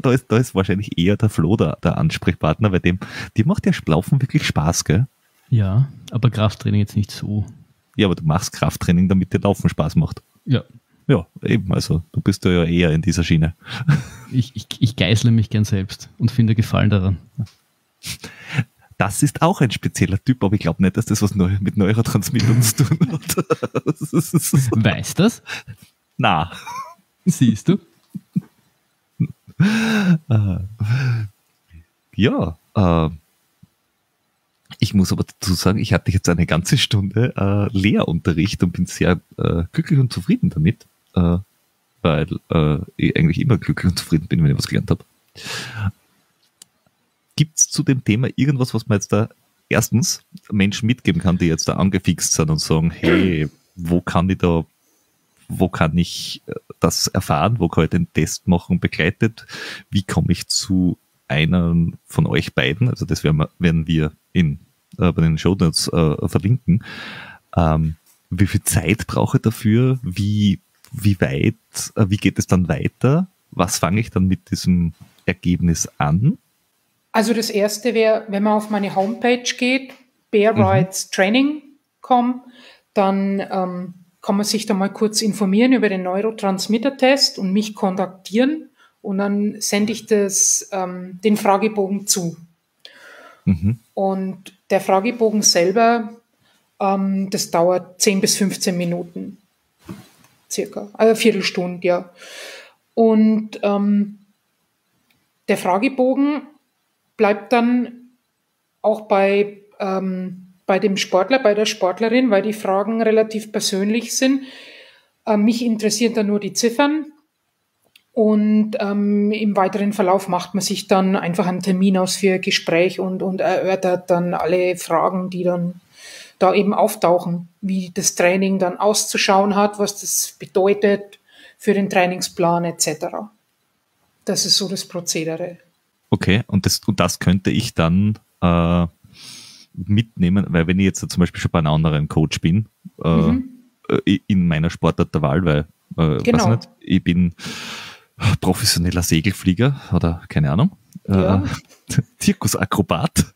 da ist wahrscheinlich eher der Flo der Ansprechpartner, bei dem macht ja Laufen wirklich Spaß, gell? Ja, aber Krafttraining jetzt nicht so. Ja, aber du machst Krafttraining, damit dir Laufen Spaß macht. Ja. Ja, eben, also du bist ja eher in dieser Schiene. Ich geißle mich gern selbst und finde Gefallen daran. Das ist auch ein spezieller Typ, aber ich glaube nicht, dass das was mit Neurotransmitteln zu tun hat. Weißt du das? Na. Siehst du? Ja, ich muss aber dazu sagen, ich hatte jetzt eine ganze Stunde Lehrunterricht und bin sehr glücklich und zufrieden damit. Weil ich eigentlich immer glücklich und zufrieden bin, wenn ich was gelernt habe. Gibt es zu dem Thema irgendwas, was man jetzt da erstens Menschen mitgeben kann, die jetzt da angefixt sind und sagen, hey, wo kann ich das erfahren, wo kann ich den Test machen, begleitet, wie komme ich zu einem von euch beiden, also das werden wir bei den Shownotes verlinken. Wie viel Zeit brauche ich dafür? Wie geht es dann weiter? Was fange ich dann mit diesem Ergebnis an? Also das Erste wäre, wenn man auf meine Homepage geht, bearrightstraining.com, dann kann man sich da mal kurz informieren über den Neurotransmitter-Test und mich kontaktieren und dann sende ich den Fragebogen zu. Und der Fragebogen selber, das dauert 10 bis 15 Minuten, circa, eine Viertelstunde, ja. Und der Fragebogen bleibt dann auch bei dem Sportler, bei der Sportlerin, weil die Fragen relativ persönlich sind. Mich interessieren dann nur die Ziffern. Und im weiteren Verlauf macht man sich dann einfach einen Termin aus für ein Gespräch und erörtert dann alle Fragen, die dann da eben auftauchen, wie das Training dann auszuschauen hat, was das bedeutet für den Trainingsplan etc. Das ist so das Prozedere. Okay, und das könnte ich dann mitnehmen, weil wenn ich jetzt zum Beispiel schon bei einem anderen Coach bin, in meiner Sportart der Wahl, weil genau. Weiß nicht, ich bin professioneller Segelflieger oder keine Ahnung, ja. Zirkusakrobat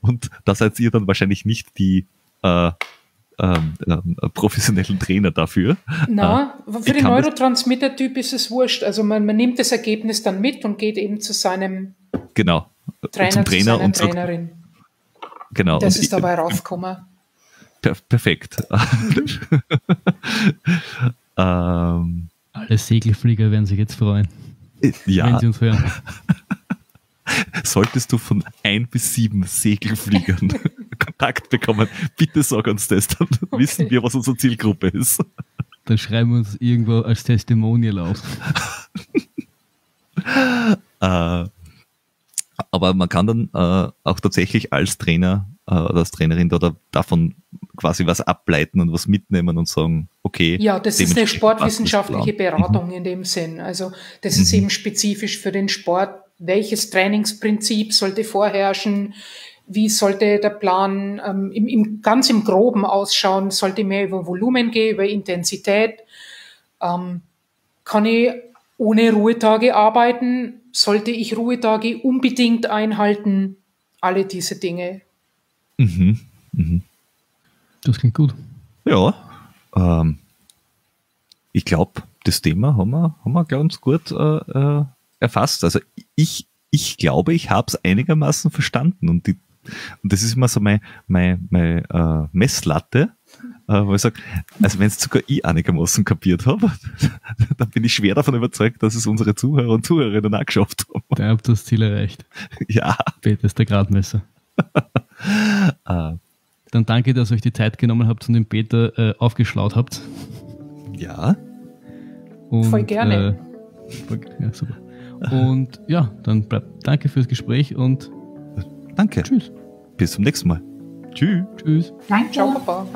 und da seid ihr dann wahrscheinlich nicht die professionellen Trainer dafür. Na, für den Neurotransmitter-Typ ist es wurscht, also man nimmt das Ergebnis dann mit und geht eben zu seinem Trainer und Trainerin. genau. Das ist dabei rausgekommen. Perfekt. Alle Segelflieger werden sich jetzt freuen, wenn sie uns hören. Solltest du von 1 bis 7 Segelfliegern Kontakt bekommen, bitte sag uns das, dann wissen wir, was unsere Zielgruppe ist. Dann schreiben wir uns irgendwo als Testimonial auf. Aber man kann dann auch tatsächlich als Trainer oder als Trainerin davon quasi was ableiten und was mitnehmen und sagen, okay. Ja, das ist eine sportwissenschaftliche Beratung in dem Sinn. Also das ist eben spezifisch für den Sport. Welches Trainingsprinzip sollte vorherrschen? Wie sollte der Plan ganz im Groben ausschauen? Sollte mehr über Volumen gehen, über Intensität? Kann ich ohne Ruhetage arbeiten? Sollte ich Ruhetage unbedingt einhalten? Alle diese Dinge. Mhm. Mhm. Das klingt gut. Ja. Ich glaube, das Thema haben wir ganz gut erfasst. Also ich glaube, ich habe es einigermaßen verstanden. Und das ist immer so meine Messlatte, wo ich sage, also wenn es sogar ich einigermaßen kapiert habe, dann bin ich schwer davon überzeugt, dass es unsere Zuhörer und Zuhörerinnen auch geschafft haben. Da habt ihr das Ziel erreicht. Ja. Peter ist der Gradmesser. Dann danke, dass ihr euch die Zeit genommen habt und den Peter aufgeschlaut habt. Ja. Und, voll gerne. Ja, super. Und ja, dann bleibt danke fürs Gespräch und danke. Tschüss. Bis zum nächsten Mal. Tschüss. Tschüss. Danke. Ciao, Papa.